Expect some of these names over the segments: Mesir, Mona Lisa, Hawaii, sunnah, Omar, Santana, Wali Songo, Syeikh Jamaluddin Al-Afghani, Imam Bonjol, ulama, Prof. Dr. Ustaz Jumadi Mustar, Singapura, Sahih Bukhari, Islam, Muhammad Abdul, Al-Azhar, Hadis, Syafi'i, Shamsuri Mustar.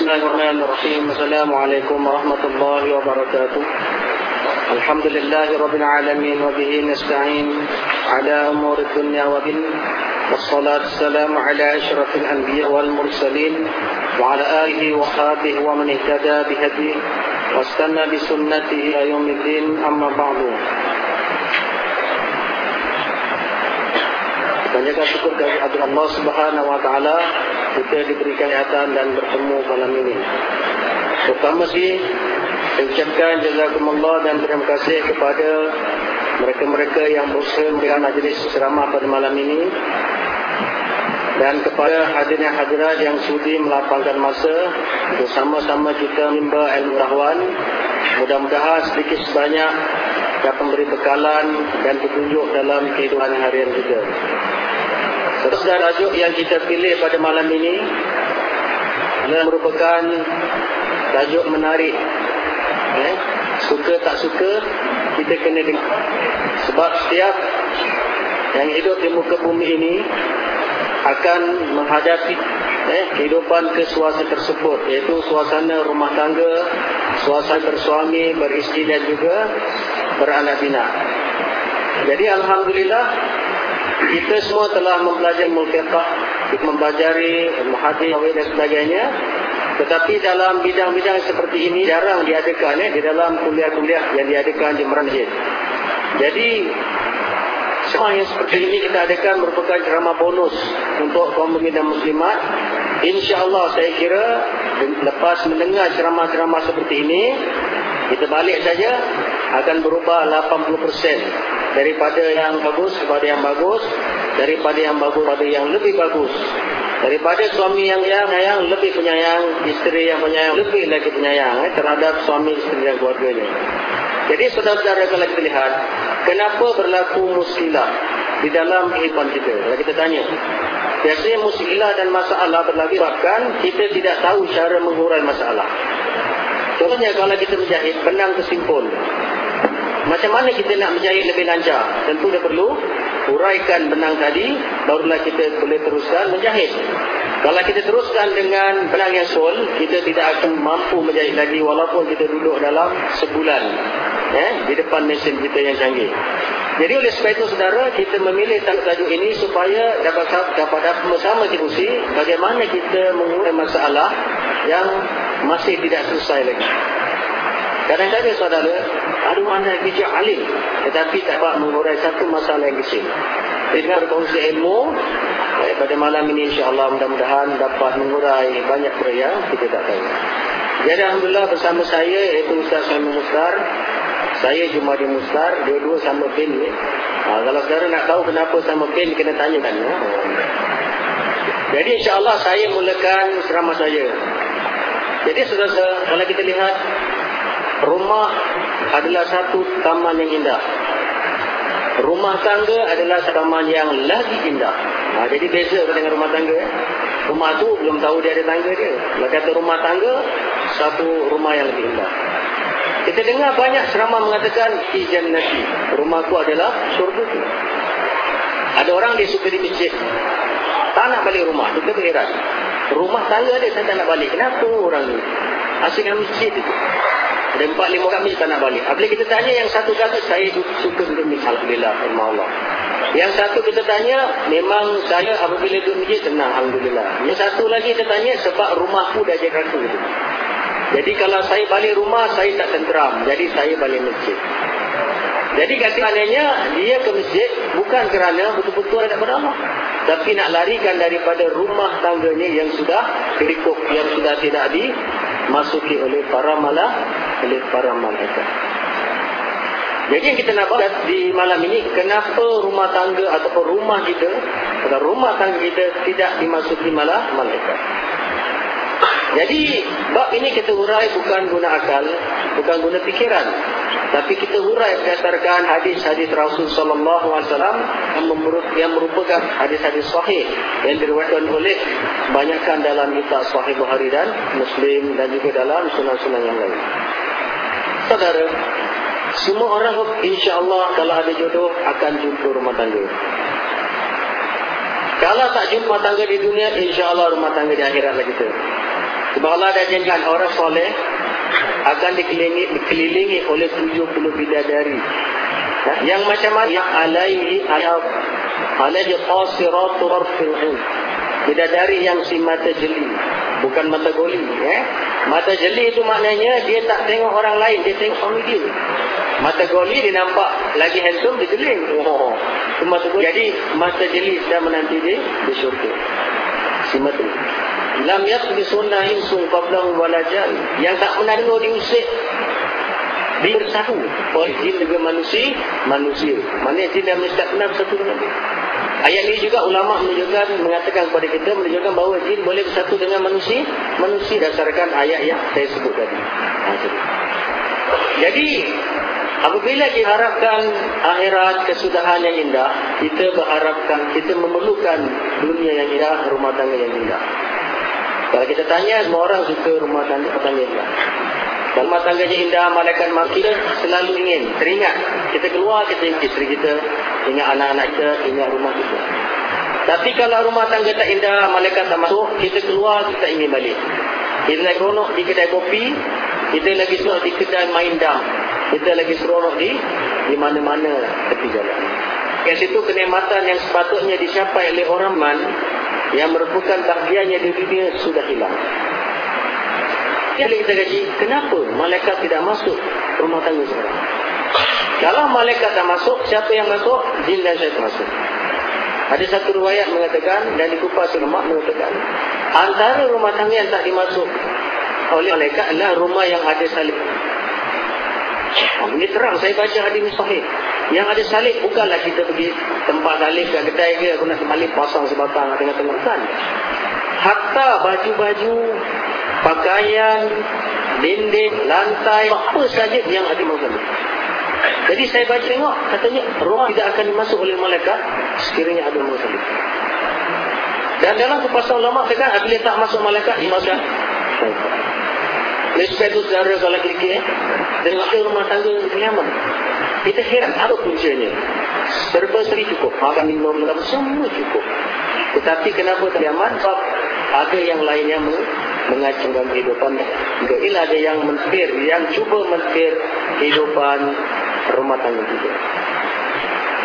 Bismillahirrahmanirrahim. Assalamualaikum warahmatullahi wabarakatuh. Alhamdulillahi rabbil alamin wa bihi nasta'in ala umuri dunya wa din. Wassalatu wassalamu ala asyrafil anbiya wal mursalin wa ala alihi wa sahbihi wa man ihtada bihadihi wastanna bi sunnatihi ila yaumiddin. Amma ba'du. Banyak syukur kepada Allah Subhanahu wa taala kita diberikan kesempatan dan bertemu malam ini. Terutama ucapkan jazakumullah dan terima kasih kepada mereka-mereka yang berusaha memberikan majlis ceramah pada malam ini dan kepada hadirin dan hadirat yang sudi melapangkan masa bersama-sama kita menimba ilmu rahwan. Mudah-mudahan sedikit sebanyak dapat memberi bekalan dan petunjuk dalam kehidupan harian kita. Setelah tajuk yang kita pilih pada malam ini merupakan tajuk menarik. Suka tak suka kita kena dengar. Sebab setiap yang hidup di muka bumi ini akan menghadapi kehidupan kesuasaan tersebut, iaitu suasana rumah tangga, suasana bersuami, beristeri dan juga beranak pinak. Jadi alhamdulillah kita semua telah mempelajari mulkiqah, mempelajari hadis dan sebagainya. Tetapi dalam bidang-bidang seperti ini jarang diadakan di dalam kuliah-kuliah yang diadakan di masjid. Jadi semua yang seperti ini kita adakan merupakan ceramah bonus untuk kaum muslimin dan muslimat. InsyaAllah saya kira lepas mendengar ceramah-ceramah seperti ini, kita balik saja akan berubah 80% daripada yang bagus kepada yang bagus, daripada yang bagus kepada yang lebih bagus. Daripada suami yang penyayang, lebih penyayang, isteri yang penyayang, lebih lagi penyayang terhadap suami, isteri dan keluarganya. Jadi saudara-saudara kalau kita lihat, kenapa berlaku musibah di dalam kehidupan kita? Kalau kita tanya, biasanya musibah dan masalah berlaku sebabkan kita tidak tahu cara mengurai masalah. Contohnya kalau kita menjahit benang kesimpul, macam mana kita nak menjahit lebih lancar? Tentu dia perlu uraikan benang tadi, barulah kita boleh teruskan menjahit. Kalau kita teruskan dengan benang yang sol, kita tidak akan mampu menjahit lagi walaupun kita duduk dalam sebulan di depan mesin kita yang canggih. Jadi oleh sebab itu saudara, kita memilih tajuk ini supaya dapat bersama diskusi bagaimana kita mengurai masalah yang masih tidak selesai lagi. Kadang-kadang saudara, aduh anda bijak alim, tetapi tak dapat mengurai satu masalah yang kecil. Dengan berkongsi ilmu, pada malam ini insyaAllah mudah-mudahan dapat mengurai banyak perkara yang kita tak tahu. Jadi alhamdulillah bersama saya, iaitu Ustaz Shamsuri Mustar, saya Jumadi Mustar, dua-dua sama pin. Kalau saudara nak tahu kenapa sama pin, kena tanyakan. Jadi insyaAllah saya mulakan ceramah saya. Jadi saudara, kalau kita lihat, rumah adalah satu taman yang indah. Rumah tangga adalah satu taman yang lagi indah. Jadi beza dengan rumah tangga. Rumah tu belum tahu dia ada tangga dia. Kalau kata rumah tangga, satu rumah yang lebih indah. Kita dengar banyak ceramah mengatakan fi jannati, rumahku adalah syurga tu. Ada orang dia suka di masjid, tak nak balik rumah, dia berheran. Rumah tangga dia saya tak nak balik. Kenapa orang ni? Asyik dengan masjid tu. Ada 4-5 kami tak nak balik. Apabila kita tanya yang satu kata, saya suka duduk masjid. Alhamdulillah, Allah. Yang satu kita tanya, memang saya apabila duduk masjid tenang. Alhamdulillah. Yang satu lagi kita tanya, sebab rumahku dah jadi raku. Jadi kalau saya balik rumah, saya tak tenteram. Jadi saya balik masjid. Jadi katanya dia ke masjid bukan kerana betul-betul ada beramal, tapi nak larikan daripada rumah tangganya yang sudah terikuk, yang sudah tidak dimasuki oleh para malaikat. Jadi yang kita nak bahas di malam ini, kenapa rumah tangga ataupun rumah kita atau rumah tangga kita tidak dimasuki malaikat. Jadi bab ini kita urai bukan guna akal, bukan guna fikiran, tapi kita urai berdasarkan hadis-hadis Rasul sallallahu alaihi wasallam yang merupakan hadis-hadis sahih yang diriwayatkan oleh banyakkan dalam kitab Sahih Bukhari dan Muslim dan juga dalam sunan-sunan yang lain. Saudara, semua orang insya-Allah kalau ada jodoh akan jumpa rumah tangga. Kalau tak jumpa rumah tangga di dunia, insya-Allah rumah tangga di akhirat lah kita. Sebab Allah dah janjikan orang soleh akan dikelilingi oleh 70 bidadari. Yang macam mana? Yang alaihi qasiratu arfil ain. Bidadari yang si mata jeli, bukan mata goli. Mata jeli itu maknanya dia tak tengok orang lain, dia tengok suami dia. Mata goli dia nampak lagi handsome, dia jeli. Oh. Jadi mata jeli sedang menanti dia di syurga. Si mata lam yaqdi sunnah insun qablahu wala jan, yang tak pernah dengar diusik bersatu oleh jin dengan manusia. Maknanya jin dan manusia tak pernah bersatu dengan dia. Ayat ini juga ulama menunjukkan, mengatakan kepada kita, menunjukkan bahawa jin boleh bersatu dengan manusia berdasarkan ayat yang saya sebut tadi. Jadi apabila diharapkan akhirat kesudahan yang indah, kita memerlukan dunia yang indah, rumah tangga yang indah. Kalau kita tanya, semua orang suka rumah tangga indah. Kalau rumah tangganya indah, malaikat kita selalu ingin, teringat. Kita keluar, kita ingat isteri kita, ingat anak-anak kita, ingat rumah kita. Tapi kalau rumah tangga tak indah, malaikat tak masuk, kita keluar, kita ingin balik. Kita lagi seronok di kedai kopi, kita lagi seronok di kedai main dam, kita lagi seronok di mana-mana tepi jalan. Kat situ kenikmatan yang sepatutnya dicapai oleh orang yang merupakan bahagiannya di dunia sudah hilang. Jadi kita kaji, kenapa malaikat tidak masuk rumah tangga sekarang? Kalau malaikat tak masuk, siapa yang masuk? Jin dan syaitan masuk. Ada satu riwayat mengatakan, dan dikupas ulama mengatakan, antara rumah tangga yang tak dimasuk oleh malaikat adalah rumah yang ada salib. Ini terang, saya baca hadis sahih. Yang ada salib bukanlah kita pergi tempat salib kat kedai ke, aku nak salib pasang sebatang tengah-tengah, kan? Hatta baju-baju, pakaian, dinding, lantai, apa saja yang ada mazhab. Jadi saya baca tengok, katanya roh tidak akan dimasuk oleh malaikat sekiranya ada mazhab. Dan dalam kepasaran ulama katakan apabila tak masuk malaikat, dimasukkan. Respect itu cara kalau klik dan waktu rumah tangga nyaman. Kita heran apa kuncinya. Serba seri cukup, makan minum semua cukup. Tetapi kenapa tak nyaman? Sebab ada yang lainnya mengacungkan kehidupan. Mungkin ada yang mentir, yang cuba mentir kehidupan rumah tangga kita.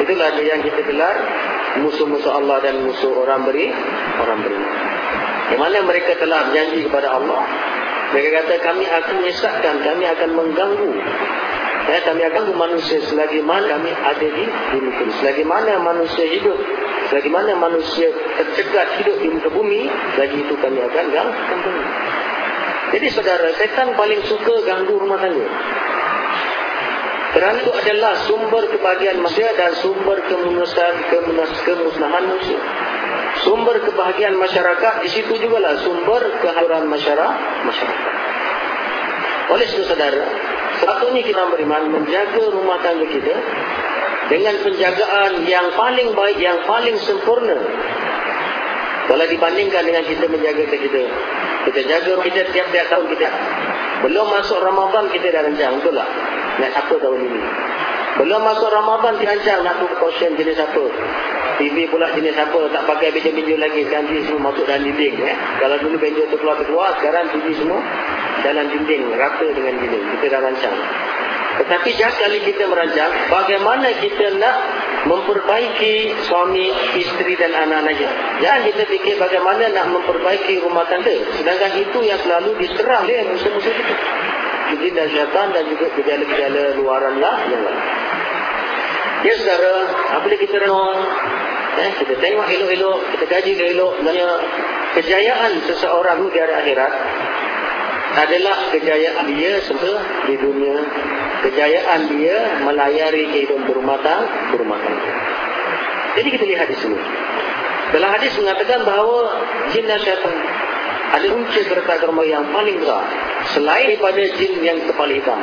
Itulah yang kita gelar musuh-musuh Allah dan musuh orang beri. Di mana mereka telah berjanji kepada Allah. Mereka kata kami akan menyesatkan, kami akan mengganggu. Kami akan mengganggu manusia selagi mana kami ada di muka. Selagi mana manusia hidup, selagi mana manusia tercegat hidup di muka bumi, selagi itu kami akan ganggu. Jadi saudara, setan paling suka ganggu rumah tangga. Kerana itu adalah sumber kebahagiaan manusia dan sumber kemusnahan manusia. Sumber kebahagiaan masyarakat, di situ jugalah sumber kehancuran masyarakat. Oleh itu saudara, sepatutnya kita beriman menjaga rumah tangga kita dengan penjagaan yang paling baik, yang paling sempurna. Kalau dibandingkan dengan kita menjaga kita jaga kita tiap-tiap tahun kita. Belum masuk Ramadan kita dah rancang, betul tak? Nak apa tahun ini? Belum masuk Ramadan kita rancang nak buka caution jenis apa? TV pula jenis apa, tak pakai benjol-benjol lagi, ganti semua masuk dalam dinding. Kalau dulu benjol tu keluar, sekarang TV semua dalam dinding, rata dengan dinding. Kita dah rancang. Tetapi setiap kali kita merancang, bagaimana kita nak memperbaiki suami, isteri dan anak-anaknya. Jangan kita fikir bagaimana nak memperbaiki rumah tangga, sedangkan itu yang selalu diserang oleh musuh-musuh kita, jin dan syaitan dan juga gejala-gejala luaran lah yang lain. Ya saudara, apabila kita renung, kita tengok elok-elok, kita kaji elok-elok, kejayaan seseorang di hari akhirat adalah kejayaan dia semasa di dunia, kejayaan dia melayari kehidupan berumah tangga. Jadi kita lihat di sini. Dalam hadis mengatakan bahawa jin dan syaitan ada kunci serta karma yang paling besar selain daripada jin yang kepala hitam.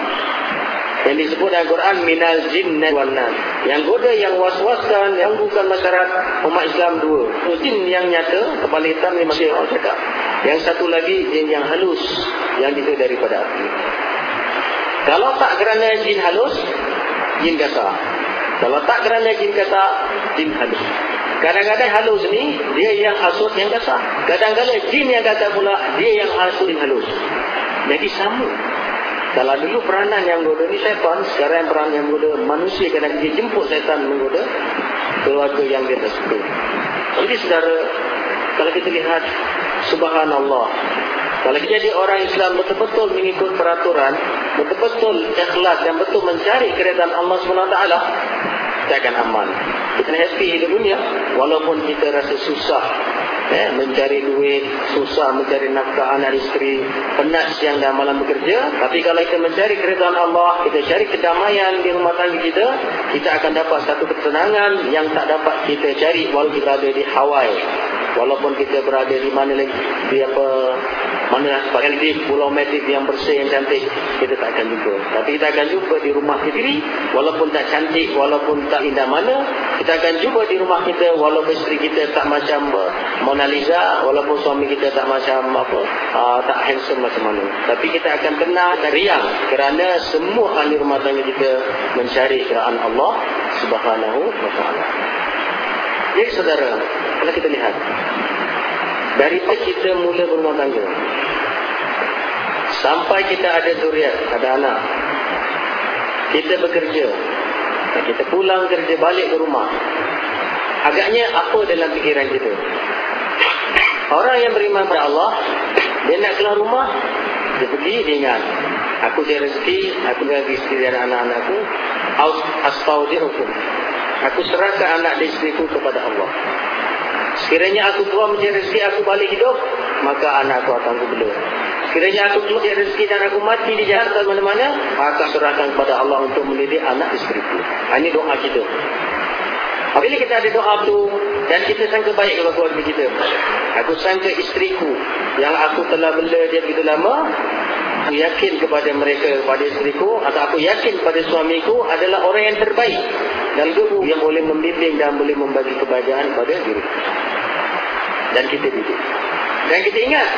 Yang disebut dalam Quran minal jinni wal nas, yang goda, yang waswaskan, yang bukan masyarakat umat Islam dua. Jin yang nyata kepala hitam ni masih orang cakap. Yang satu lagi jin yang halus, yang itu daripada api. Kalau tak kerana jin halus, jin kasar. Kalau tak kerana jin kasar, jin halus. Kadang-kadang halus ni, dia yang asur yang kasar. Kadang-kadang jin yang kasar pula, dia yang asur yang halus. Jadi sama. Kalau dulu peranan yang menggoda ni setan, sekarang peranan yang menggoda manusia. Kadang dia jemput setan menggoda keluarga yang dia tersebut. Jadi saudara, kalau kita lihat, subhanallah, kalau kita jadi orang Islam betul-betul mengikut peraturan, betul-betul ikhlas dan betul mencari keridhaan Allah SWT, kita akan aman. Kita happy hidup dunia walaupun kita rasa susah, mencari duit, susah mencari nafkah anak isteri, penat siang dan malam bekerja. Tapi kalau kita mencari keridhaan Allah, kita cari kedamaian di rumah tangga kita, kita akan dapat satu ketenangan yang tak dapat kita cari walaupun kita berada di Hawaii, walaupun kita berada di mana lagi, di apa mana sekali di Pulau Medik yang bersih yang cantik, kita tak akan jumpa. Tapi kita akan jumpa di rumah sendiri, walaupun tak cantik, walaupun tak indah mana, kita akan jumpa di rumah kita, walaupun isteri kita tak macam Mona Lisa, walaupun suami kita tak macam tak handsome macam mana. Tapi kita akan kenal dan riang kerana semua ahli rumah tangga kita mencari keridhaan Allah Subhanahu wa Ta'ala. Jadi saudara, kalau kita lihat daripada kita mula berumah tangga sampai kita ada zuriat, ada anak, kita bekerja, kita pulang kerja balik ke rumah, agaknya apa dalam fikiran kita? Orang yang beriman kepada Allah, dia nak keluar rumah, dia pergi, dia ingat, aku cari rezeki, aku cari rezeki dari anak-anakku, astaudirukum, aku serahkan anak istriku kepada Allah. Sekiranya aku keluar mencari rezeki, aku balik hidup, maka anakku akan kubela. Sekiranya aku keluar mencari rezeki dan aku mati di jalan atau mana-mana, maka serahkan kepada Allah untuk mendidik anak istriku. Ini doa kita. Apabila kita ada doa itu dan kita sangka baik kepada keluarga kita, aku sangka istriku yang aku telah bela dia begitu lama, aku yakin kepada mereka, kepada istriku, atau aku yakin kepada suamiku adalah orang yang terbaik dan guru yang boleh membimbing dan boleh membagi kebahagiaan kepada diri. Dan kita duduk dan kita ingat,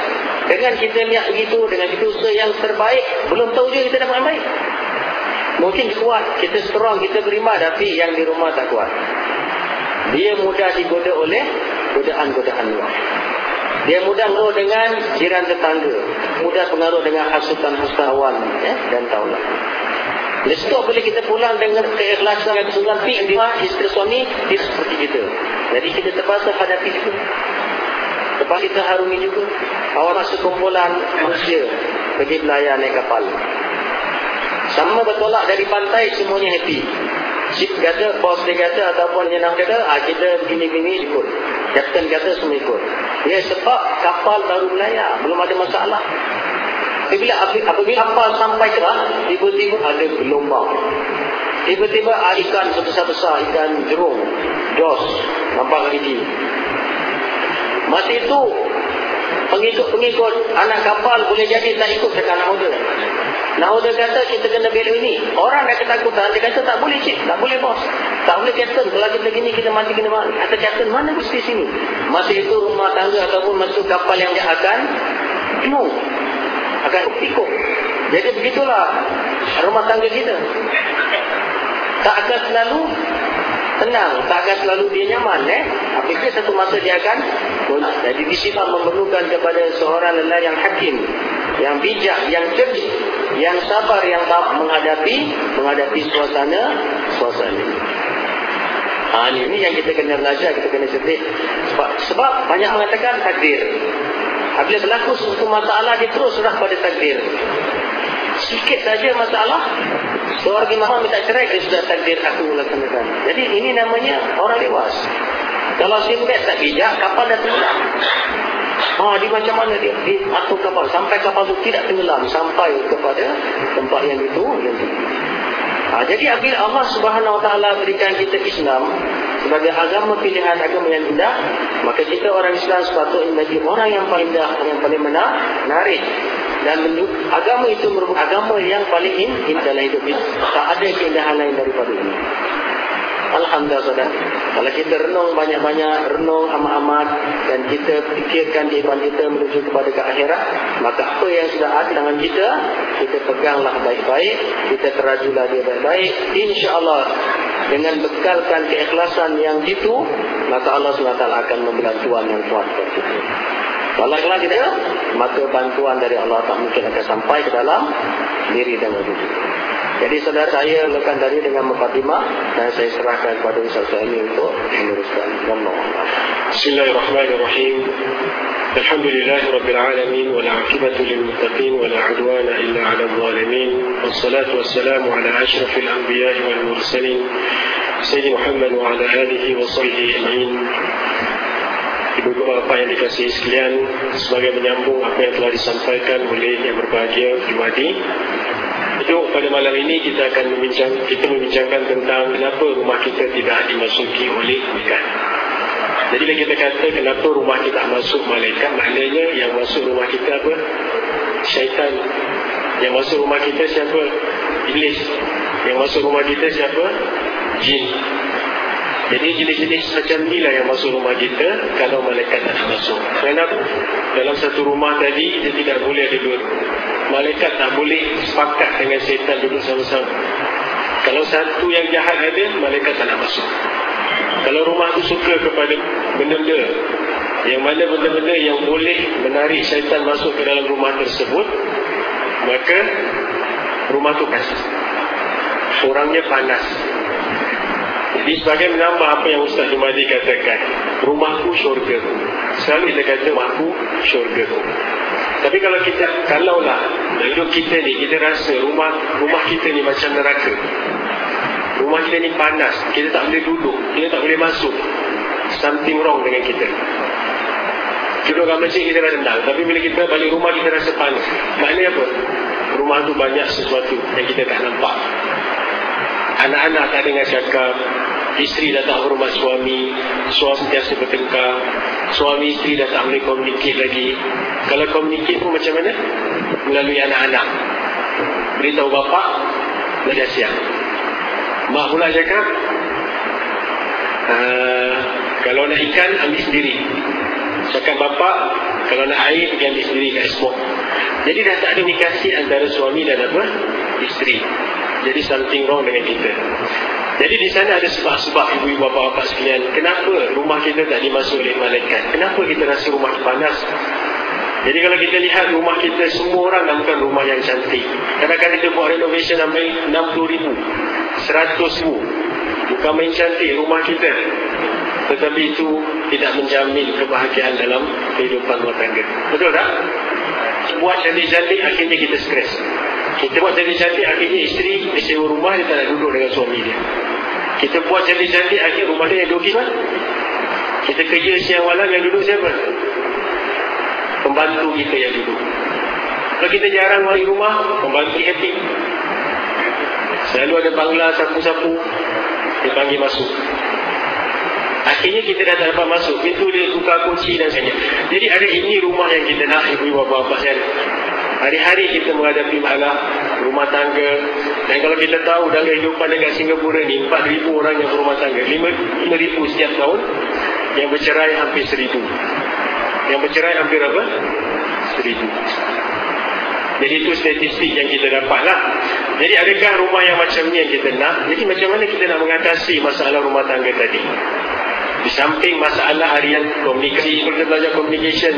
dengan kita niat begitu, dengan kita usaha yang terbaik, belum tahu juga kita dapat yang baik. Mungkin kuat, kita strong, kita beriman, tapi yang di rumah tak kuat. Dia mudah digoda oleh godaan-godaan luar. Dia mudah pengaruh dengan jiran tetangga, mudah pengaruh dengan hasutan-hasutan awam dan taulah. Lepas boleh kita pulang dengan keikhlasan dan kesulitan di rumah isteri suami, dia seperti kita. Jadi kita terpaksa hadapi itu. Lepas kita harungi juga. Awal masuk kumpulan manusia pergi belayar naik kapal. Sama bertolak dari pantai, semuanya happy. Sip kata, bos dia kata, ataupun jenang kata, kita begini-begini ikut. Kapten kata, semua ikut. Ya, sebab kapal baru belayar, belum ada masalah. Apabila kapal sampai cerah, tiba-tiba ada gelombang. Tiba-tiba ada ikan sebesar-besar, ikan jerung, dos, nampak gigi. Masa itu, pengikut-pengikut anak kapal boleh jadi tak ikut dekat nahoda. Nahoda kata, kita kena bela ini. Orang dah ketakutan, dia kata tak boleh cik, tak boleh bos, tak boleh captain. Kalau kita gini, kita mati kena mati. Kata captain, mana mesti sini? Masa itu rumah tangga ataupun masuk kapal yang dia akan penuh, akan pikuk. Jadi begitulah rumah tangga kita. Tak akan selalu tenang, tak akan selalu dia nyaman. Apabila satu masa dia akan boleh. Jadi disifat memerlukan kepada seorang lelaki yang hakim, yang bijak, yang cerdik, yang sabar, yang tak menghadapi suasana ini. Ini yang kita kena belajar, kita kena cerdik. Sebab banyak mengatakan takdir. Apabila berlaku sesuatu masalah, dia terus serah pada takdir. Sikit saja masalah, seorang imam minta cerai, dia sudah takdir aku laksanakan. Jadi ini namanya orang lewas. Kalau simpan tak bijak, kapal dah tenggelam. Dia macam mana dia? Dia atur kapal, sampai kapal itu tidak tenggelam, sampai kepada tempat yang itu. Jadi apabila Allah Subhanahu wa Ta'ala berikan kita Islam sebagai agama pilihan, agama yang indah, maka kita orang Islam sepatutnya menjadi orang yang paling indah, yang paling menarik. Dan agama itu merupakan agama yang paling indah dalam hidup kita. Tak ada keindahan lain daripada ini. Alhamdulillah saudara. Kalau kita renung banyak-banyak, renung amat-amat, dan kita fikirkan kehidupan kita menuju kepada ke akhirat, maka apa yang sudah ada dengan kita, kita peganglah baik-baik, kita terajulah dia baik-baik. InsyaAllah dengan bekalkan keikhlasan yang itu, maka Allah SWT akan memberi bantuan yang kuat seperti itu. Kalau ikhlas kita, maka bantuan dari Allah tak mungkin akan sampai ke dalam diri dan wujud. Jadi saudara saya lakukan tadi dengan mukadimah dan saya serahkan kepada Ustaz Jumadi untuk meneruskan. Bismillahirrahmanirrahim. Alhamdulillahirabbil alamin wal 'aqibatu lil muttaqin wa la 'udwana illa 'alal zalimin. Wassalatu wassalamu ala asyrafil anbiya'i wal mursalin sayyidina Muhammad wa ala alihi wa sahbihi ajma'in. Ibu bapa yang dikasihi sekalian, sebagai menyambung apa yang telah disampaikan oleh yang berbahagia Jumadi, pada malam ini kita akan membincangkan tentang kenapa rumah kita tidak dimasuki oleh malaikat. Jadi bila kita kata kenapa rumah kita masuk malaikat, maknanya yang masuk rumah kita apa? Syaitan. Yang masuk rumah kita siapa? Iblis. Yang masuk rumah kita siapa? Jin. Jadi jenis-jenis macam inilah yang masuk rumah kita kalau malaikat tak masuk. Kerana dalam satu rumah tadi kita tidak boleh ada dua. Malaikat tak boleh sepakat dengan syaitan duduk sama-sama. Kalau satu yang jahat ada, malaikat tak nak masuk. Kalau rumah tu suka kepada benda-benda yang mana benda-benda yang boleh menarik syaitan masuk ke dalam rumah tersebut, maka rumah tu panas, orangnya panas. Jadi sebagai menambah apa yang Ustaz Jumadi katakan, rumahku syurga tu. Selalu kita kata rumahku syurga tu. Tapi kalau kita, kalaulah hidup kita ni, kita rasa rumah kita ni macam neraka. Rumah kita ni panas, kita tak boleh duduk, kita tak boleh masuk. Something wrong dengan kita. Duduk kat masjid kita rasa tenang, tapi bila kita balik rumah kita rasa panas. Maknanya apa? Rumah tu banyak sesuatu yang kita tak nampak. Anak-anak tak dengar cakap, isteri dah tak hormat suami, suami sentiasa bertengkar, suami isteri dah tak boleh communicate lagi. Kalau communicate pun macam mana? Melalui anak-anak. Beritahu bapak, dah siang. Mak pula cakap, kalau nak ikan, ambil sendiri. Cakap bapak, kalau nak air, dia ambil sendiri kat semua. Jadi dah tak ada komunikasi antara suami dan apa? Isteri. Jadi something wrong dengan kita. Jadi di sana ada sebab-sebab ibu-ibu bapa-bapa sekalian, kenapa rumah kita tak dimasuki oleh malaikat? Kenapa kita rasa rumah panas? Jadi kalau kita lihat rumah kita, semua orang namakan rumah yang cantik. Kadang-kadang kita buat renovation sampai 60,000, 100,000. Bukan main cantik rumah kita, tetapi itu tidak menjamin kebahagiaan dalam kehidupan rumah tangga. Betul tak? Buat cantik-cantik, akhirnya kita stres. Kita buat cantik-cantik, akhirnya isteri sewa rumah, dia tak nak duduk dengan suami dia. Kita buat cantik-cantik, akhirnya rumah dia yang duduk kan? Kita kerja siang malam, yang duduk siapa? Pembantu kita yang duduk. Kalau kita jarang balik rumah, pembantu happy. Selalu ada bangla sapu-sapu, dia panggil masuk. Akhirnya kita dah tak dapat masuk, pintu dia buka kunci dan sebagainya. Jadi ada ini rumah yang kita nak, ibu-ibu bapa-bapa saya. Hari-hari kita menghadapi masalah rumah tangga. Dan kalau kita tahu dalam kehidupan dekat Singapura ni, 4,000 orang yang berumah tangga, 5,000 setiap tahun. Yang bercerai hampir 1,000. Yang bercerai hampir apa? 1,000. Jadi itu statistik yang kita dapat lah. Jadi adakah rumah yang macam ni yang kita nak? Jadi macam mana kita nak mengatasi masalah rumah tangga tadi? Di samping masalah harian komunikasi, kita belajar communication.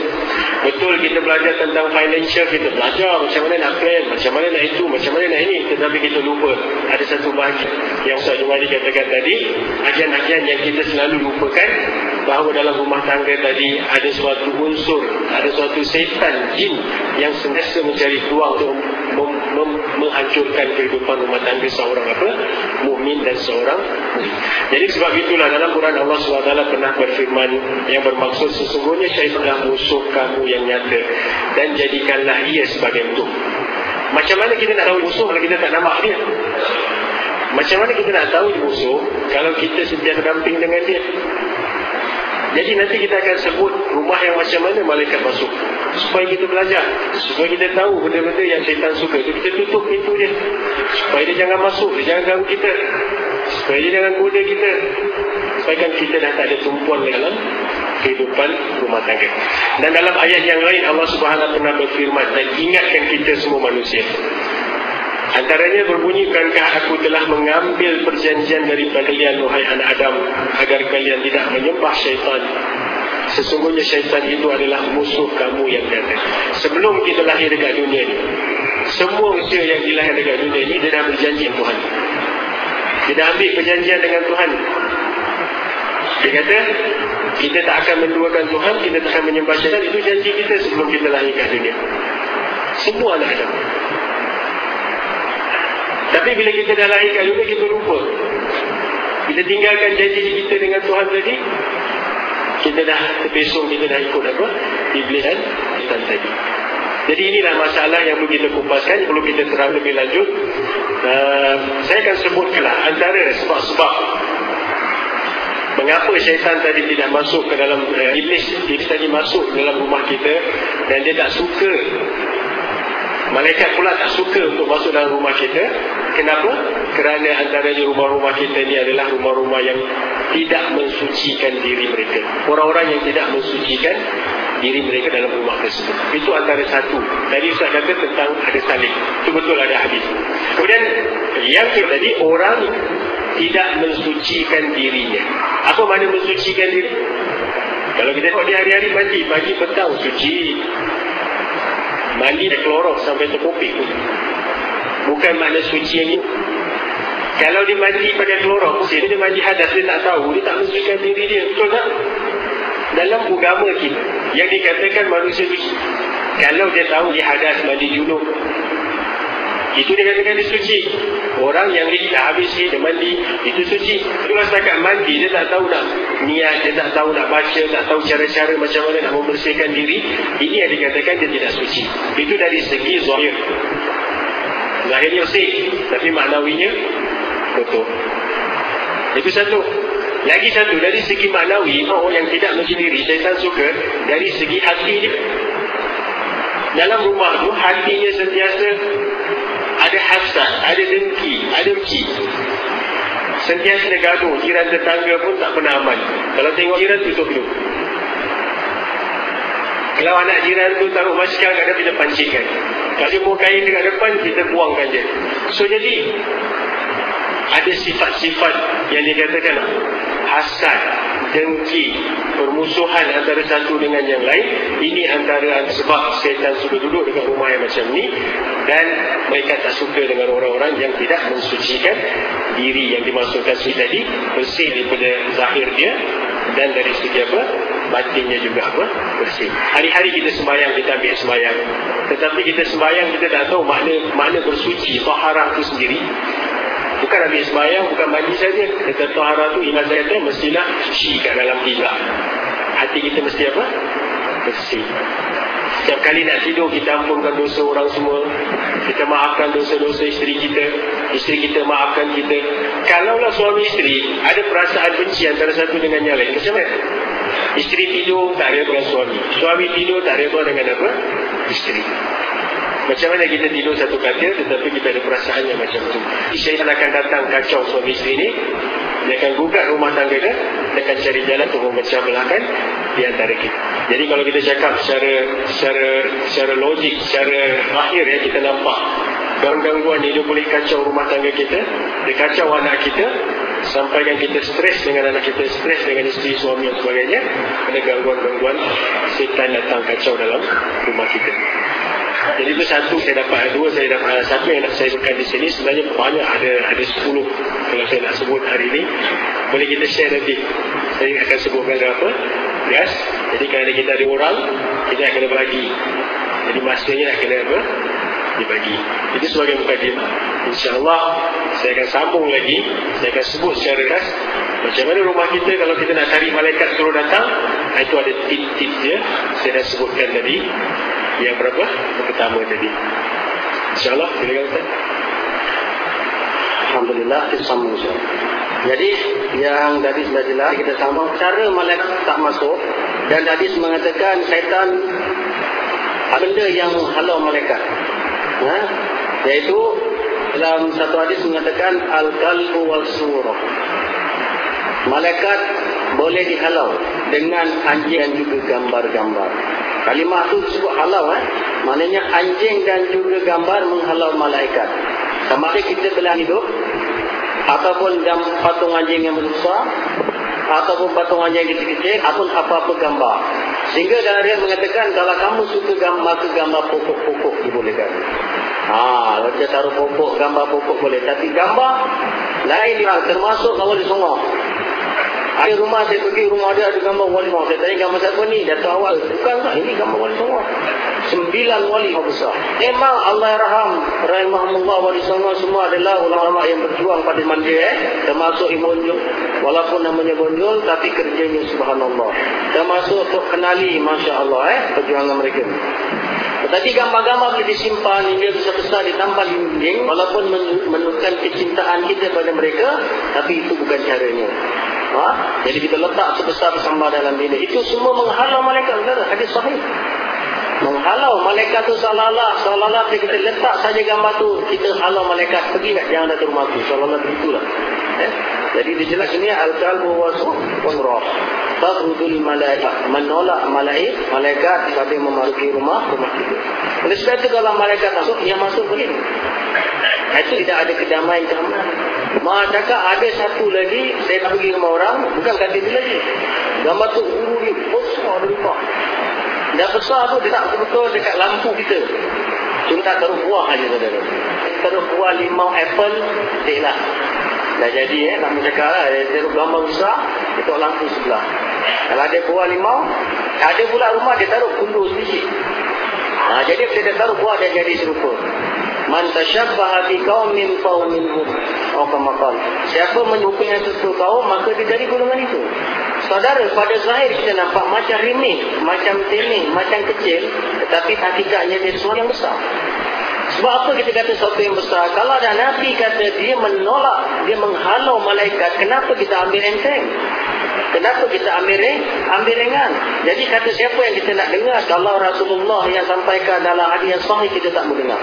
Betul kita belajar tentang financial, kita belajar macam mana nak plan, macam mana nak itu, macam mana nak ini. Tetapi kita lupa ada satu bahagian yang Ustaz Jumadi katakan tadi, ajaran-ajaran yang kita selalu lupakan, bahawa dalam rumah tangga tadi ada suatu unsur, ada suatu setan, jin yang sentiasa mencari peluang untuk menghancurkan kehidupan rumah tangga seorang apa? Mukmin dan seorang. Jadi sebab itulah dalam Quran Allah SWT pernah berfirman yang bermaksud sesungguhnya syaitanlah musuh kamu yang nyata dan jadikanlah ia sebagai musuh. Macam mana kita nak tahu musuh kalau kita tak nampak dia? Macam mana kita nak tahu musuh kalau kita sentiasa berdamping dengan dia? Jadi nanti kita akan sebut rumah yang macam mana malaikat masuk, supaya kita belajar, supaya kita tahu benda-benda yang syaitan suka. Jadi kita tutup pintu dia, supaya dia jangan masuk, dia jangan ganggu kita, supaya dia jangan goda kita, supaya kan kita dah tak ada tumpuan dalam kehidupan rumah tangga. Dan dalam ayat yang lain Allah Subhanahu Wa Taala pernah berfirman dan ingatkan kita semua manusia. Antaranya berbunyi, bukankah aku telah mengambil perjanjian daripada kalian, wahai anak Adam, agar kalian tidak menyembah syaitan. Sesungguhnya syaitan itu adalah musuh kamu yang datang. Sebelum kita lahir dekat dunia ini, semua usia yang dilahir dekat dunia ini, dia dah berjanji Tuhan. Dia dah ambil perjanjian dengan Tuhan. Dia kata, kita tak akan menduakan Tuhan, kita tak akan menyembah syaitan. Itu janji kita sebelum kita lahir dekat dunia. Semua anak Adam. Tapi bila kita dah lahir dekat dunia, kita lupa. Kita tinggalkan janji kita dengan Tuhan tadi, kita dah terpesong, kita dah ikut apa? Iblis dan syaitan tadi. Jadi inilah masalah yang perlu kita kupaskan, perlu kita terang lebih lanjut. Saya akan sebutkanlah antara sebab-sebab mengapa syaitan tadi tidak masuk ke dalam iblis tadi masuk ke dalam rumah kita, dan dia tak suka. Malaikat pula tak suka untuk masuk dalam rumah kita. Kenapa? Kerana antaranya rumah-rumah kita ni adalah rumah-rumah yang tidak mensucikan diri mereka. Orang-orang yang tidak mensucikan diri mereka dalam rumah tersebut. Itu antara satu. Tadi Ustaz kata tentang ada salib. Itu betul ada hadis. Kemudian yang kedua tadi, orang tidak mensucikan dirinya. Apa makna mensucikan diri? Kalau kita tengok dia hari-hari mandi, pagi petang suci. Mandi dia kelorok sampai terkopik. Bukan makna suci yang itu. Kalau dia mandi pada kelorok, dia mandi hadas, dia tak tahu, dia tak mensucikan diri dia. Betul tak? Dalam agama kita, yang dikatakan manusia suci, kalau dia tahu dia hadas, mandi junub, itu dia katakan dia suci. Orang yang dia tak habis dia mandi, itu suci. Kalau setakat mandi, dia tak tahu nak niat, dia tak tahu nak baca, tak tahu cara-cara macam mana nak membersihkan diri, ini yang dikatakan dia tidak suci. Itu dari segi zahir. Zahirnya usik, tapi maknawinya betul. Itu satu. Lagi satu, dari segi maknawi, orang yang tidak mencendiri, syaitan suka. Dari segi hati dia, dalam rumah tu hatinya sentiasa ada hasad, ada dengki, ada benci. Sentiasa gaduh, jiran tetangga pun tak pernah aman. Kalau tengok jiran, tutup dulu. Kalau anak jiran tu taruh maskal kat depan, kita pancingkan. Kalau dia mau kain dekat depan, kita buangkan je. So jadi ada sifat-sifat yang dikatakan hasad, dengki, permusuhan antara satu dengan yang lain. Ini antara sebab syaitan suka duduk dekat rumah yang macam ni, dan mereka tak suka dengan orang-orang yang tidak mensucikan diri. Yang dimaksudkan suci tadi, bersih daripada zahir dia, dan dari segi apa, batinnya juga apa, bersih. Hari-hari kita sembahyang, kita ambil sembahyang, tetapi kita sembahyang kita tak tahu makna bersuci. Taharah itu sendiri bukan ambil sembahyang, bukan mandi saja. Tetapi taharah tu, ingat saya kata, mestilah suci kat dalam lidah. Hati kita mesti apa? Bersih. Setiap kali nak tidur, kita ampunkan dosa orang semua. Kita maafkan dosa-dosa isteri kita. Isteri kita maafkan kita. Kalaulah suami isteri ada perasaan benci antara satu dengan yang lain, macam mana? Isteri tidur tak rela dengan suami, suami tidur tak rela dengan apa? Isteri. Macam mana kita tidur satu katil, tetapi kita ada perasaan yang macam tu? Syaitan akan datang kacau suami isteri ni. Dia akan gugat rumah tangga dia. Dia akan cari jalan untuk memecah belahkan di antara kita. Jadi kalau kita cakap secara logik, secara akhir ya, kita nampak gangguan ni dia boleh kacau rumah tangga kita, dia kacau anak kita, sampaikan kita stres dengan anak kita, stres dengan isteri, suami dan sebagainya. Ada gangguan-gangguan setan datang kacau dalam rumah kita. Jadi itu satu saya dapat, dua saya dapat. Satu yang nak saya sebutkan di sini, sebenarnya banyak, ada 10 kalau saya nak sebut hari ini. Boleh kita share nanti. Saya akan sebutkan berapa. Yes. Jadi kerana kita ada orang, kita akan bagi. Jadi masanya nak kena apa? Dibagi. Itu sebagai mukadimah. InsyaAllah saya akan sambung lagi. Saya akan sebut secara ringkas macam mana rumah kita kalau kita nak cari malaikat suruh datang. Itu ada tip-tip dia. Saya dah sebutkan tadi. Yang berapa? Yang pertama tadi. InsyaAllah. Silakan Ustaz. Alhamdulillah. Kita sambung Ustaz. Jadi yang tadi sudah jelas, kita sambung cara malaikat tak masuk. Dan hadis mengatakan syaitan benda yang menghalau malaikat. Iaitu dalam satu hadis mengatakan al-qalbu wal-surah. Malaikat boleh dihalau dengan anjing dan juga gambar-gambar. Kalimah itu disebut halau. Maknanya anjing dan juga gambar menghalau malaikat. Kemarin kita telah hidup, ataupun patung anjing yang besar, ataupun patung anjing yang kecil-kecil, ataupun apa-apa gambar. Sehingga dia mengatakan, kalau kamu suka gambar, maka gambar pokok-pokok dibolehkan. Dia taruh pokok, gambar pokok boleh. Tapi gambar lain dia, termasuk kalau di Songo. Ada rumah saya pergi, rumah dia ada gambar wali Songo. Saya tanya gambar siapa ni? Dato' awal. Bukan tak, ini gambar wali Songo. 9 wali besar. Memang Allahyarham, rahimahumullah, wali Songo semua adalah ulama yang berjuang pada mandir. Termasuk Imam Bonjol. Walaupun namanya Bonjol, tapi kerjanya subhanallah. Termasuk untuk kenali, Masya Allah, perjuangan mereka. Tetapi gambar-gambar boleh disimpan, dia besar-besar ditambah dinding. Walaupun menunjukkan kecintaan kita pada mereka, tapi itu bukan caranya. Jadi kita letak sebesar-besar dalam dinding. Itu semua menghalau malaikat. Hadis sahih. Menghalau malaikat tu seolah-olah kita letak saja gambar tu, kita halau malaikat, pergi tak, jangan datang rumah tu. Seolah-olah begitulah. Jadi dijelas ini al-qalbu wasu unrah. Takrudul malaikat, menolak malaikat sampai memasuki rumah kita. Oleh sebab itu kalau malaikat masuk, yang masuk boleh. Itu tidak ada kedamaian. Mak cakap ada satu lagi, saya nak pergi rumah orang, bukan kata dia lagi. Gambar tu ulu dia besar dari rumah. Dah besar tu dia tak betul-betul dekat lampu kita. Cuma tak taruh buah saja. Taruh buah, limau, apel, dek lah. Dah jadi nak mencakar lah. Taruh gambar besar, dia taruh lampu sebelah. Kalau ada buah limau, ada pula rumah dia taruh kundur sedikit. Jadi bila dia taruh buah, dia jadi serupa. Man tashabbaha bi qaumin fa huwa minhum. Siapa menyukai satu kaum, maka dia dari golongan itu. Saudara, pada zahir kita nampak macam remeh, macam temeh, macam kecil, tetapi hakikatnya dia sesuatu yang besar. Sebab apa kita kata sesuatu yang besar? Kalau ada Nabi kata dia menolak, dia menghalau malaikat, kenapa kita ambil enteng? Kenapa kita ambil ringan? Jadi kata siapa yang kita nak dengar? Kalau Rasulullah yang sampaikan dalam hadis yang sahih, kita tak boleh dengar.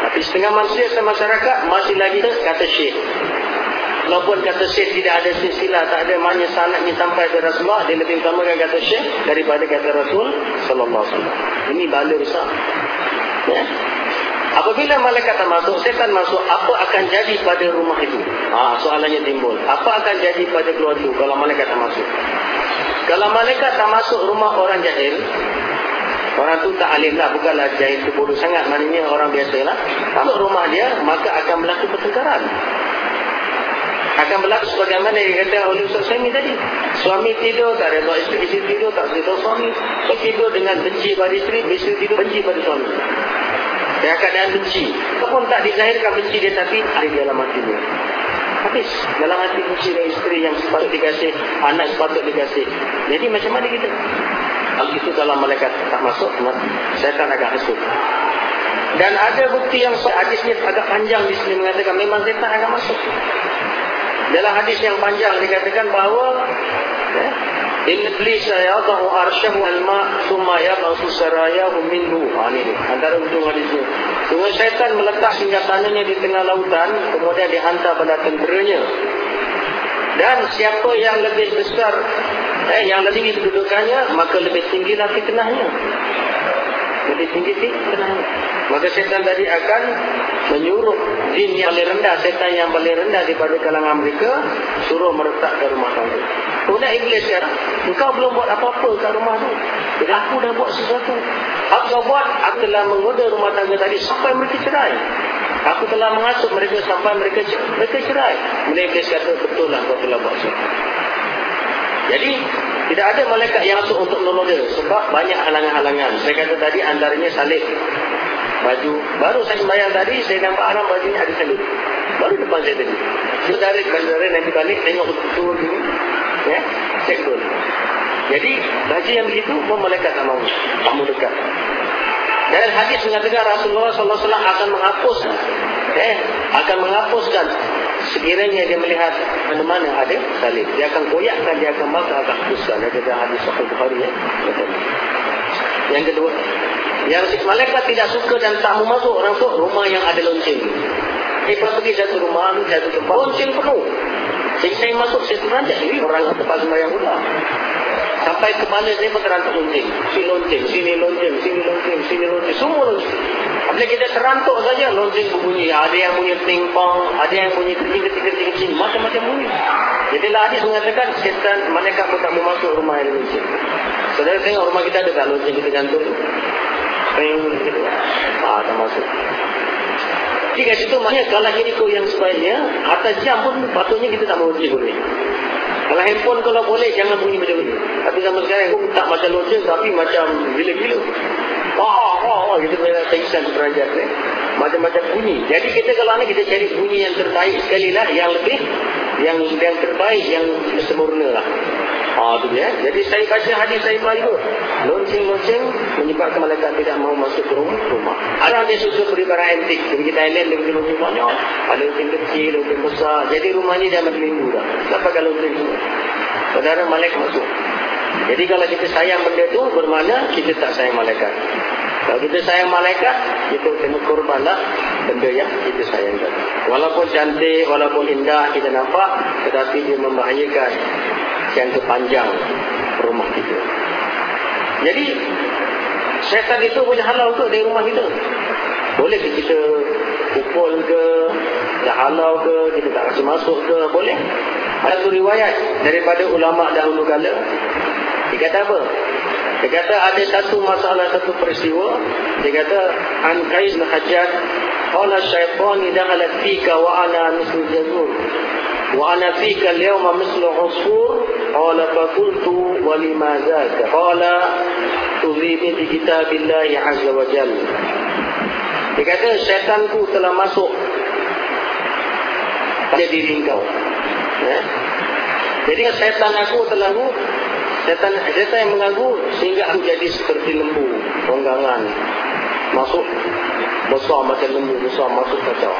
Tapi setengah masyarakat masih lagi kata syekh. Walaupun kata syekh tidak ada silsilah, tak ada maknanya sanadnya sampai ke Rasulullah, dia lebih utamakan kata syekh daripada kata Rasul sallallahu alaihi wasallam. Ini bala besar. Apabila malaikat masuk, setan masuk, apa akan jadi pada rumah itu? Soalannya timbul. Apa akan jadi pada keluarga itu kalau malaikat masuk? Kalau malaikat tak masuk rumah orang jahil, orang tu tak alim lah, bukanlah jahil tu bodoh sangat, maknanya orang biasa lah. Masuk rumah dia, maka akan berlaku pertengkaran. Akan berlaku sebagaimana yang kata oleh Ustaz Suami tadi. Suami tidur, tak ada doa isteri, isteri tidur, tak ada doa suami. So tidur dengan benci pada isteri, isteri tidur benci pada suami. Dia keadaan benci. Walaupun tak dizahirkan benci dia, tapi ada di dalam hati dia. Habis dalam hati benci dengan isteri yang sepatut dikasih, anak sepatut dikasih. Jadi macam mana kita? Begitu kalau malaikat tak masuk, syaitan agak hasut. Dan ada bukti yang hadisnya agak panjang di sini mengatakan memang syaitan agak masuk. Dalam hadis yang panjang dikatakan bahawa Iblis yada'u arsyahu al-ma' thumma yab'athu sarayahu minhu. Ini antara ujung hadisnya. Sungguh syaitan meletak singgasananya di tengah lautan, kemudian dihantar pada tenteranya. Dan siapa yang lebih besar, yang lebih tinggi kedudukannya, maka lebih tinggilah fitnahnya. Lebih tinggi fitnahnya. Maka syaitan tadi akan menyuruh jin yang paling rendah, syaitan yang paling rendah daripada kalangan mereka, suruh meretak ke rumah tangga. Kemudian Iblis kata, engkau belum buat apa-apa kat rumah tu. Aku dah buat sesuatu. Apa kau buat? Aku telah menggoda rumah tangga tadi sampai mereka cerai. Aku telah mengasuh mereka sampai mereka cerai. Kemudian Iblis kata, betul lah kau telah buat sesuatu. Jadi, tidak ada malaikat yang masuk untuk menolong dia. Sebab banyak halangan-halangan. Saya kata tadi, antaranya salib baju. Baru saya sembahyang tadi, saya nampak orang bajunya ada salib. Baru depan saya tadi. Saya tarik, nanti balik, tengok turun dulu. Cek dulu. Jadi, baju yang begitu pun malaikat tak mahu. Tak mahu dekat. Dan hadis mengatakan Rasulullah SAW akan menghapuskan. Akan menghapuskan. Sekiranya dia melihat mana-mana ada salib, dia akan koyakkan, dia akan bakar, akan hapuskan. Ada hadis Sahih Bukhari. Yang kedua, yang malaikat tidak suka dan tak mau masuk orang tu rumah yang ada lonceng. Saya pergi satu rumah, satu tempat lonceng penuh. Saya masuk, saya teranjak. Orang tempat sembahyang pula. Sampai kepala saya pun teranjak lonceng. Sini lonceng, sini lonceng, sini lonceng, sini lonceng, semua lonceng. Bila kita terantuk saja, lonceng berbunyi. Ada yang bunyi ping-pong, ada yang bunyi kecil-kecil, macam-macam bunyi. Jadi lah hadis mengatakan setan mereka pun tak mau masuk rumah Indonesia. Saudara tengok rumah kita ada tak lonceng kita gantung, ping gitu, tak masuk. Jadi kat situ maknanya kalah kiriku yang sebaiknya atas jam pun patutnya kita tak mau bunyi. Kalau handphone kalau boleh jangan bunyi macam ni. Tapi zaman sekarang pun tak macam lonceng tapi macam gila-gila. Kita punya taisan peranjat ni. Macam-macam bunyi. Jadi kita kalau ni kita cari bunyi yang terbaik sekali lah. Yang lebih, yang terbaik, yang sempurna lah. Itu dia. Jadi saya baca hadis saya pula itu. Lonceng-lonceng menyebabkan malaikat tidak mahu masuk ke rumah. Ada dia susun beribarah antik. Jadi Thailand dia punya lonceng banyak. Ada lonceng kecil, lonceng besar. Jadi rumah ni dah minggu dah. Tak pakai lonceng semua. Saudara malaikat masuk. Jadi kalau kita sayang benda tu bermakna kita tak sayang malaikat. Kalau kita sayang malaikat, kita kena korbanlah benda yang kita sayangkan. Walaupun cantik, walaupun indah kita nampak, tetapi dia membahayakan jangka panjang rumah kita. Jadi syaitan itu punya halau ke dari rumah kita? Boleh kita pukul ke, dah halau ke, kita tak kasih masuk ke, boleh. Ada satu riwayat daripada ulama dahulu kala. Dia kata apa? Dia kata ada satu masalah, satu peristiwa. Dia kata An-Qais bin Hajjaj, qala syaitani dakhala fika wa ana mislu jazur wa ana fika al-yawma mislu usfur. Qala fa qultu wa lima zaka? Qala tudhibi bi kitabillahi azza wa jalla. Dia kata syaitanku telah masuk pada diri engkau. Jadi syaitan aku telah Setan yang mengganggu sehingga aku jadi seperti lembu ronggangan, masuk besar macam lembu besar, masuk kacau.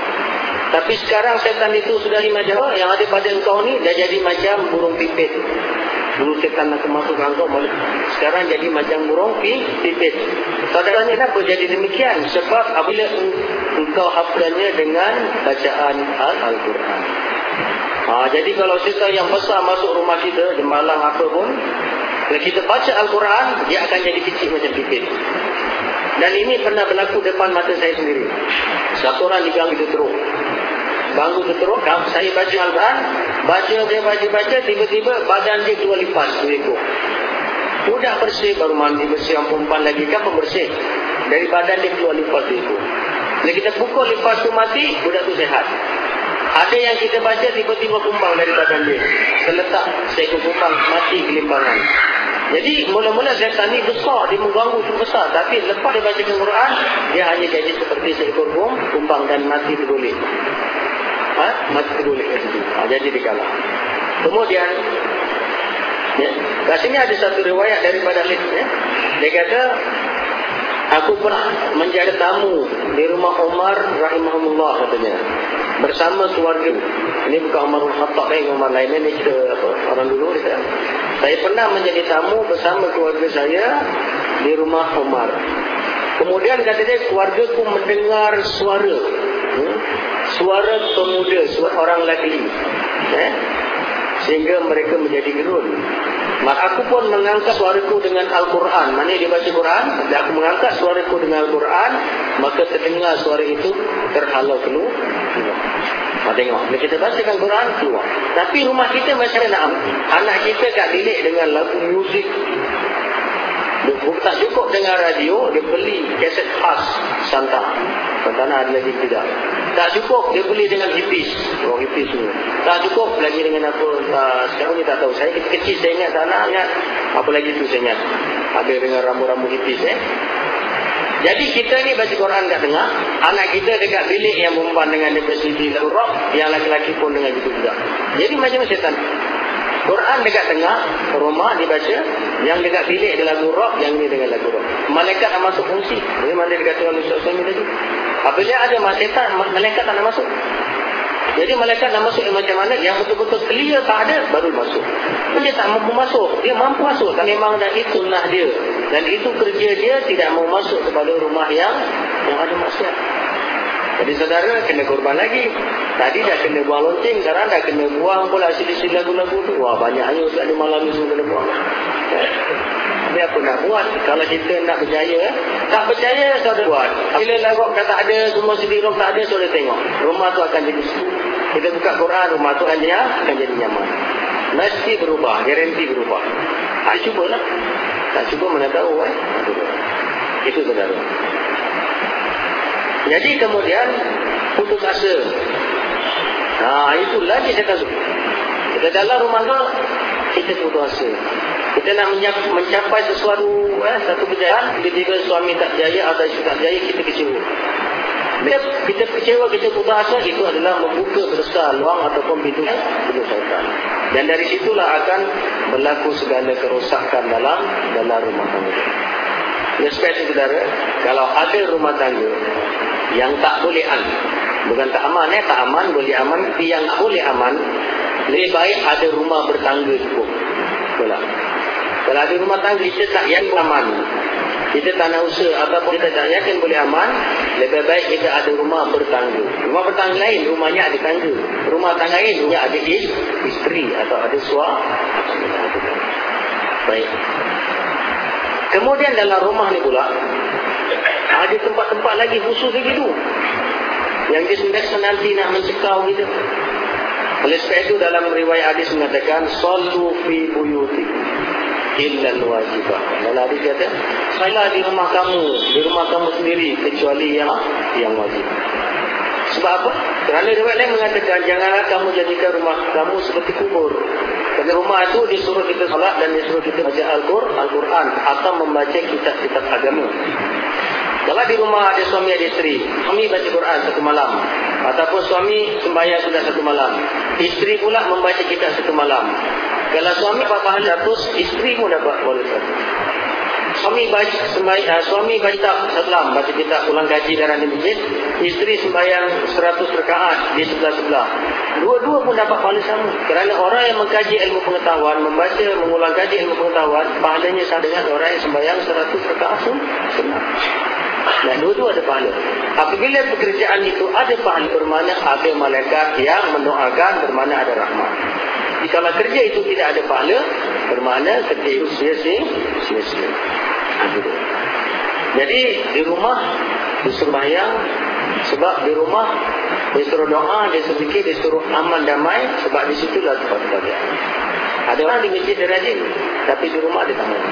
Tapi sekarang setan itu sudah lima jawa yang ada pada engkau ni dah jadi macam burung pipit. Dulu setan nak masuk engkau, sekarang jadi macam burung pipit. Saudaranya kenapa jadi demikian? Sebab apabila engkau hafalnya dengan bacaan Al-Quran. Jadi kalau setan yang besar masuk rumah kita, jemalang apa pun, kalau kita baca Al-Quran, dia akan jadi kecil macam pipit. Dan ini pernah berlaku depan mata saya sendiri. Satu orang diganggu teruk. Ganggu teruk, saya baca Al-Quran, baca, tiba-tiba badan dia keluar lipas. Sudah bersih, baru mandi bersih, perempuan lagi kan pembersih. Dari badan dia keluar lipas. Bila kita pukul lipas tu mati, budak tu sehat. Ada yang kita baca tiba-tiba kumbang dari badan dia. Terletak seekor kumbang mati gelimpangan. Jadi mula-mula setan ni besar, dia mengganggu tu besar. Tapi lepas dia baca Al-Quran, dia hanya jadi seperti seekor kumbang dan mati tergolek. Mati tergolek kat situ. Jadi dia kalah. Kemudian kat sini ada satu riwayat daripada Lid. Dia kata aku pernah menjadi tamu di rumah Omar rahimahullah katanya. Bersama keluarga. Ini bukan Omar Khattab yang Omar lain ni, kita orang dulu kita. Saya pernah menjadi tamu bersama keluarga saya di rumah Omar. Kemudian katanya keluarga ku mendengar suara. Suara pemuda, suara orang lelaki. Sehingga mereka menjadi gerun. Maka aku pun mengangkat suaraku dengan Al-Quran. Maknanya dia baca Quran, dan aku mengangkat suaraku dengan Al-Quran, maka terdengar suara itu terhalau keluar. Tengok, bila kita bacakan Quran keluar. Tapi rumah kita macam mana? Anak kita kat bilik dengan lagu muzik. Dia tak cukup dengan radio, dia beli kaset khas Santana. Santana ada lagi tidak. Tak cukup, dia beli dengan hipis. Orang hipis tu. Tak cukup lagi dengan apa. Sekarang ni tak tahu. Saya kecil saya ingat, tak nak ingat. Apa lagi tu saya ingat. Ada dengan rambu-rambu hipis. Jadi kita ni baca Quran tak dengar. Anak kita dekat bilik yang perempuan dengan diversity lagu rock. Yang lelaki-lelaki pun dengan gitu juga. Jadi macam setan. Quran dekat tengah rumah dibaca, yang dekat bilik ada lagu rock, yang ni dengan lagu rock. Malaikat nak masuk fungsi. Ini malaikat dikatakan oleh Ustaz Jumadi tadi. Apabila ada setan, malaikat tak nak masuk. Jadi malaikat nak masuk yang macam mana? Yang betul-betul clear tak ada, baru masuk. Dia tak mampu masuk. Dia mampu masuk. Memang dah itu sunnah dia. Dan itu kerja dia tidak mau masuk kepada rumah yang ada maksiat. Jadi saudara kena korban lagi. Tadi dah kena buang lonceng, sekarang dah kena buang pula sila-sila lagu-lagu tu. Wah banyaknya Ustaz ni malam ni semua kena buang. tapi apa nak buat kalau kita nak berjaya. Tak percaya saudara buat. Bila lagok kata ada, semua sendiri orang tak ada, saudara tengok rumah tu akan jadi sejuk. Kita buka Quran, rumah tu akan jadi nyaman. Mesti berubah, garanti berubah. Tak cuba lah. Tak cuba mana tahu kan. Itu saudara. Jadi kemudian putus asa. Nah, itulah kita kata. Kita dalam rumah tu kita putus asa. Kita nak mencapai sesuatu, satu kejayaan, tiba-tiba suami tak jaya atau isteri tak jaya, kita kecewa. Bila kita kecewa, kita putus asa, itu adalah membuka besar luang ataupun pintu syaitan. Dan dari situlah akan berlaku segala kerosakan dalam rumah tangga. Respect saudara, kalau ada rumah tangga yang tak boleh aman, bukan tak aman, tak aman, boleh aman, yang boleh aman, lebih baik ada rumah bertangga cukup. Betul. Kalau ada rumah tangga kita tak yakin aman, kita tak nak usaha ataupun kita tak yakin boleh aman, lebih baik kita ada rumah bertangga. Rumah bertangga lain, rumahnya ada tangga. Rumah tangga lain, rumahnya ada isteri atau ada suami. Baik. Kemudian dalam rumah ni pula ada tempat-tempat lagi khusus lagi tu yang dia senantiasa nak mencekau kita. Oleh sebab itu dalam riwayat hadis mengatakan sallu fi buyutikum illal wajibah. Dalam hadis kata, salatlah di rumah kamu sendiri kecuali yang wajib. Sebab apa? Kerana riwayat lain mengatakan janganlah kamu jadikan rumah kamu seperti kubur. Kerana rumah itu disuruh kita salat dan disuruh kita baca Al-Quran atau membaca kitab-kitab agama. Kalau di rumah ada suami ada isteri, suami baca Quran satu malam, ataupun suami sembahyang sudah satu malam, isteri pula membaca kitab satu malam. Kalau suami dapat pahala 100, isteri pun dapat pahala 100. Suami baca selam, baca kitab ulang kaji dalam masjid, isteri sembahyang 100 rakaat di sebelah-sebelah. Dua-dua pun dapat pahala sama. Kerana orang yang mengkaji ilmu pengetahuan, membaca, mengulang kaji ilmu pengetahuan, pahalanya sama dengan orang yang sembahyang 100 rakaat pun senang. Dan dua-dua ada pahala. Apabila pekerjaan itu ada pahala, bermakna ada malaikat yang mendoakan, bermakna ada rahmat. Jikalau kerja itu tidak ada pahala, bermakna kerja itu sia-sia. Jadi di rumah disuruh bayang, sebab di rumah disuruh doa, disuruh fikir, disuruh aman damai, sebab di situlah tempat ibadah. Ada orang di masjid dia rajin, tapi di rumah dia tak mahu.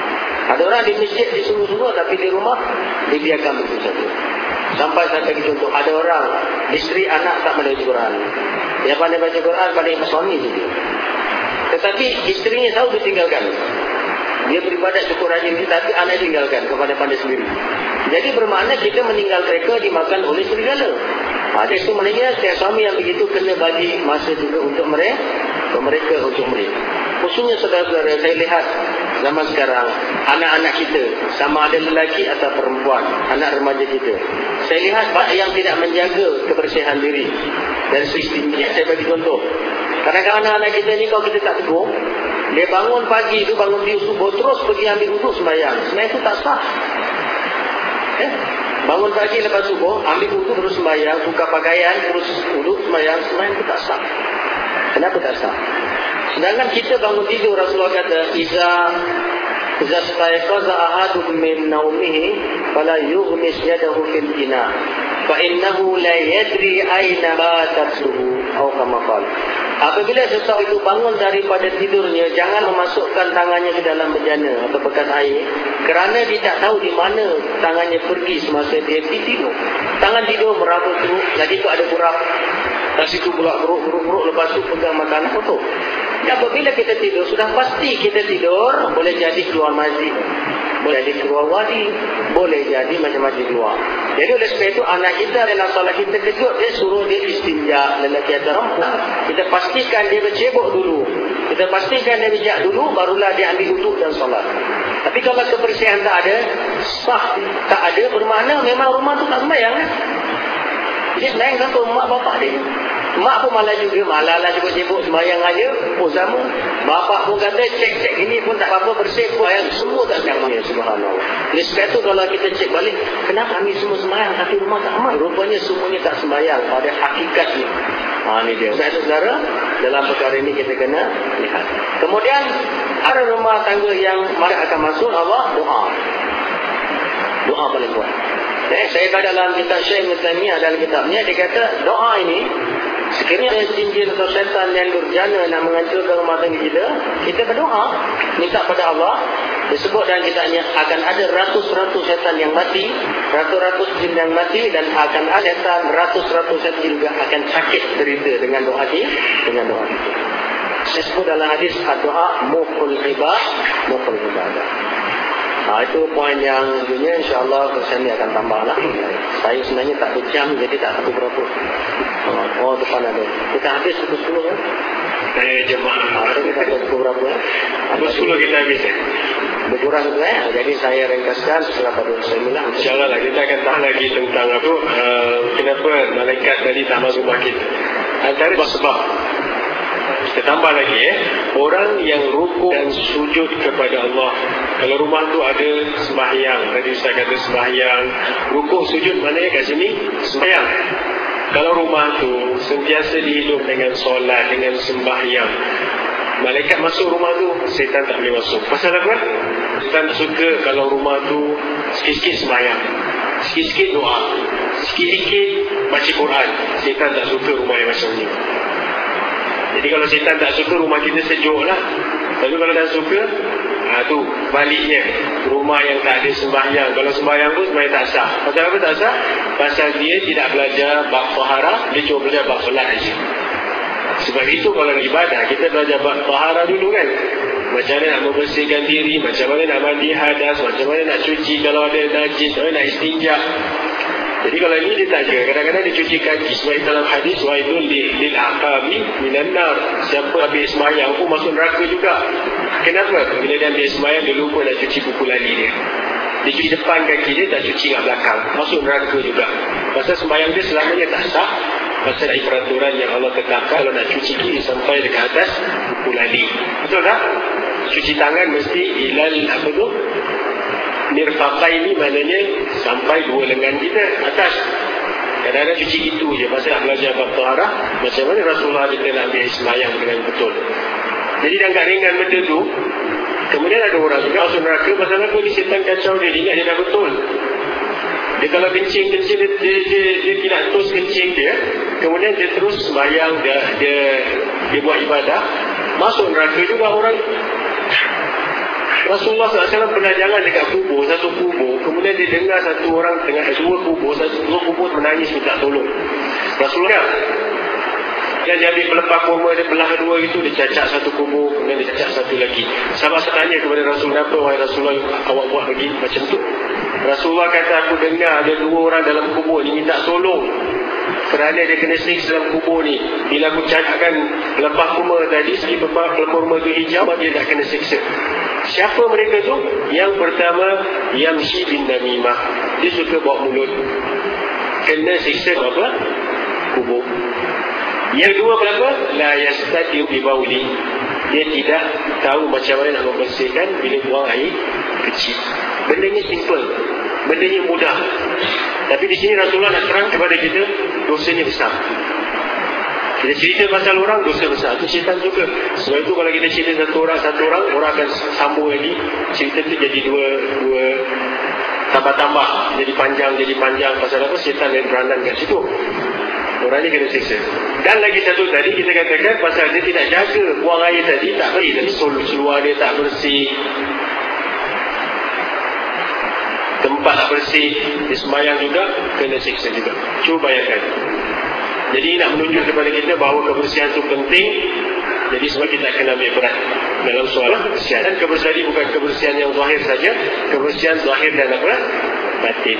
Ada orang di masjid disuruh-suruh, tapi di rumah dibiarkan begitu saja. Sampai saya bagi contoh, ada orang isteri anak tak pandai Quran, dia pandai baca Quran pandai suami saja. Tetapi isterinya tahu dia tinggalkan. Dia beribadat cukup rajin, tapi anak tinggalkan kepada pandai sendiri. Jadi bermakna kita meninggal mereka dimakan oleh serigala. Ada itu maknanya setiap suami yang begitu kena bagi masa juga untuk mereka untuk mereka. Khususnya saudara-saudara, saya lihat zaman sekarang anak-anak kita, sama ada lelaki atau perempuan, anak remaja kita, saya lihat yang tidak menjaga kebersihan diri dan sistemnya. Saya bagi contoh, kadang-kadang anak-anak kita ni kalau kita tak tegur, dia bangun pagi tu, bangun di subuh, terus pergi ambil wuduk sembahyang itu tak sah. Bangun pagi lepas subuh, ambil wuduk terus sembahyang, buka pakaian terus wuduk sembahyang itu tak sah. Kenapa tak sah? Sedangkan kita bangun tidur, Rasulullah kata iza staiqaza ahadun min naumihi fala yughmis yadahu fil ina fa innahu la yadri aina batasuhu au kama qala. Apabila seseorang itu bangun daripada tidurnya, jangan memasukkan tangannya ke dalam bejana atau bekas air, kerana dia tak tahu di mana tangannya pergi semasa dia tidur. Tangan tidur meraba teruk, lagi tu ada kurang. Lepas itu pula keruk-keruk, lepas tu pegang makanan kotor. Dan apabila kita tidur, sudah pasti kita tidur, boleh jadi keluar masjid, boleh jadi keluar wadi, boleh jadi macam-macam keluar. Jadi oleh sebab itu anak kita dalam solat kita kejut, dia suruh dia istinja lelaki atau perempuan. Kita pastikan dia bercebok dulu, kita pastikan dia bijak dulu, barulah dia ambil wuduk dan solat. Tapi kalau kebersihan tak ada, sah tak ada, bermakna memang rumah tu tak sembahyang kan? Dia sembahyang tanpa mak bapak dia. Mak pun malah juga, malah cebok-cebok sembahyang aja pun sama. Bapak pun kata cek-cek ini pun tak apa-apa, bersih pun ayam, semua tak sembahyang. Subhanallah. Oleh sebab itu kalau kita cek balik, kenapa kami semua sembahyang tapi rumah tak aman? Rupanya semuanya tak sembahyang pada hakikatnya. Ini dia. Saudara-saudara, dalam perkara ini kita kena lihat. Kemudian ada rumah tangga yang mereka akan masuk, Allah doa. Doa paling kuat. Saya baca dalam kitab Syaikh Jamaluddin dalam kitabnya, dia kata doa ini sekiranya jin atau syaitan yang durjana nak menghancurkan rumah tangga kita, kita berdoa minta pada Allah. Disebut dalam kitabnya akan ada ratus-ratus syaitan yang mati, ratus-ratus jin yang mati, dan akan ada syaitan, ratus-ratus syaitan juga akan sakit derita dengan doa ini, dengan doa itu. Saya sebut dalam hadis doa muful ibadah, muful ibadah. Itu poin yang sebenarnya insya-Allah saya akan tambahlah. Saya sebenarnya tak berjam jadi tak tahu berapa. Oh, depan ada. Kita habis 10 ya. Saya jemaah. Kita habis berapa ya? 10 kita habis. Berkurang tu ya. Jadi saya ringkaskan setelah pada saya mula. InsyaAllah lah kita akan tahu lagi tentang itu kenapa malaikat tadi tak masuk bakit. Antara sebab kita tambah lagi orang yang rukuk dan sujud kepada Allah. Kalau rumah tu ada sembahyang, tadi saya kata sembahyang, rukuk sujud maknanya kat sini sembahyang. Kalau rumah tu sentiasa dihidup dengan solat, dengan sembahyang, malaikat masuk rumah tu, syaitan tak boleh masuk. Pasal apa? Syaitan suka kalau rumah tu sikit-sikit sembahyang, sikit-sikit doa, sikit-sikit baca Quran. Syaitan tak suka rumah yang macam ni. Jadi kalau syaitan tak suka, rumah kita sejuk lah. Tapi kalau tak suka, tu baliknya, rumah yang tak ada sembahyang. Kalau sembahyang pun sebenarnya tak sah. Pasal apa tak sah? Pasal dia tidak belajar bab tahara, dia cuma belajar bab solat saja. Sebab itu kalau ibadah, kita belajar bab tahara dulu kan. Macam mana nak membersihkan diri, macam mana nak mandi hadas, macam mana nak cuci kalau ada najis, macam mana nak istinja. Jadi kalau ini dia tak jaga, kadang-kadang dia cuci kaki. Sebab dalam hadis, waidul lil'aqabi minan nar. Siapa habis sembahyang pun masuk neraka juga. Kenapa? Bila dia ambil sembahyang, dia lupa nak cuci kuku lali dia. Dia cuci depan kaki dia, tak cuci kat belakang. Masuk neraka juga. Pasal sembahyang dia selamanya tak sah. Pasal peraturan yang Allah tetapkan, kalau nak cuci kiri sampai dekat atas kuku lali. Betul tak? Cuci tangan mesti ilal apa tu? Nirfaqai ni maknanya sampai dua lengan kita atas. Kadang-kadang cuci itu je. Pasal nak belajar bab taharah, macam mana Rasulullah kita nak ambil sembahyang dengan betul. Jadi dianggap ringan benda tu. Kemudian ada orang juga masuk neraka. Pasal apa? Dia setan kacau dia, ingat dia dah betul. Dia kalau kencing-kencing, dia tidak terus kencing dia. Kemudian dia terus sembahyang, dia buat ibadah, masuk neraka juga orang. Rasulullah SAW pernah jalan dekat kubur, satu kubur. Kemudian dia dengar satu orang tengah dua kubur, dua kubur menangis minta tolong. Rasulullah dan dia ambil pelepah kurma, dia belah dua itu, dia cacak satu kubur, kemudian dia cacak satu lagi. Sahabat tanya kepada Rasulullah, apa wahai Rasulullah awak buat lagi macam tu? Rasulullah kata, aku dengar ada dua orang dalam kubur ni minta tolong kerana dia kena siksa dalam kubur ni. Bila aku cacakkan pelepah kurma tadi, sekali pelepah kurma tu hijau, dia tak kena siksa. Siapa mereka tu? Yang pertama, yamshi bin namimah. Dia suka bawa mulut, kena siksa apa? Kubur. Yang kedua berapa? La yastati bi bauli. Dia tidak tahu macam mana nak membersihkan bila buang air kecil. Bendanya simple, bendanya mudah. Tapi di sini Rasulullah nak terang kepada kita, dosanya besar. Kita cerita pasal orang, dosa besar. Itu syaitan juga. Sebab itu kalau kita cerita satu orang, orang akan sambung lagi. Cerita tu jadi dua tambah-tambah. Jadi panjang. Pasal apa? Syaitan yang peranan kat situ. Orang ni kena siksa. Dan lagi satu tadi, kita katakan pasal dia tidak jaga buang air tadi, tak beri. Tadi seluar dia tak bersih, tempat tak bersih, dia sembahyang juga, kena siksa juga. Cuba bayangkan. Jadi nak menunjuk kepada kita bahawa kebersihan itu penting. Jadi semua kita akan ambil berat dalam soal kebersihan. Dan kebersihan ini bukan kebersihan yang zahir saja, kebersihan zahir dan apa? Batin.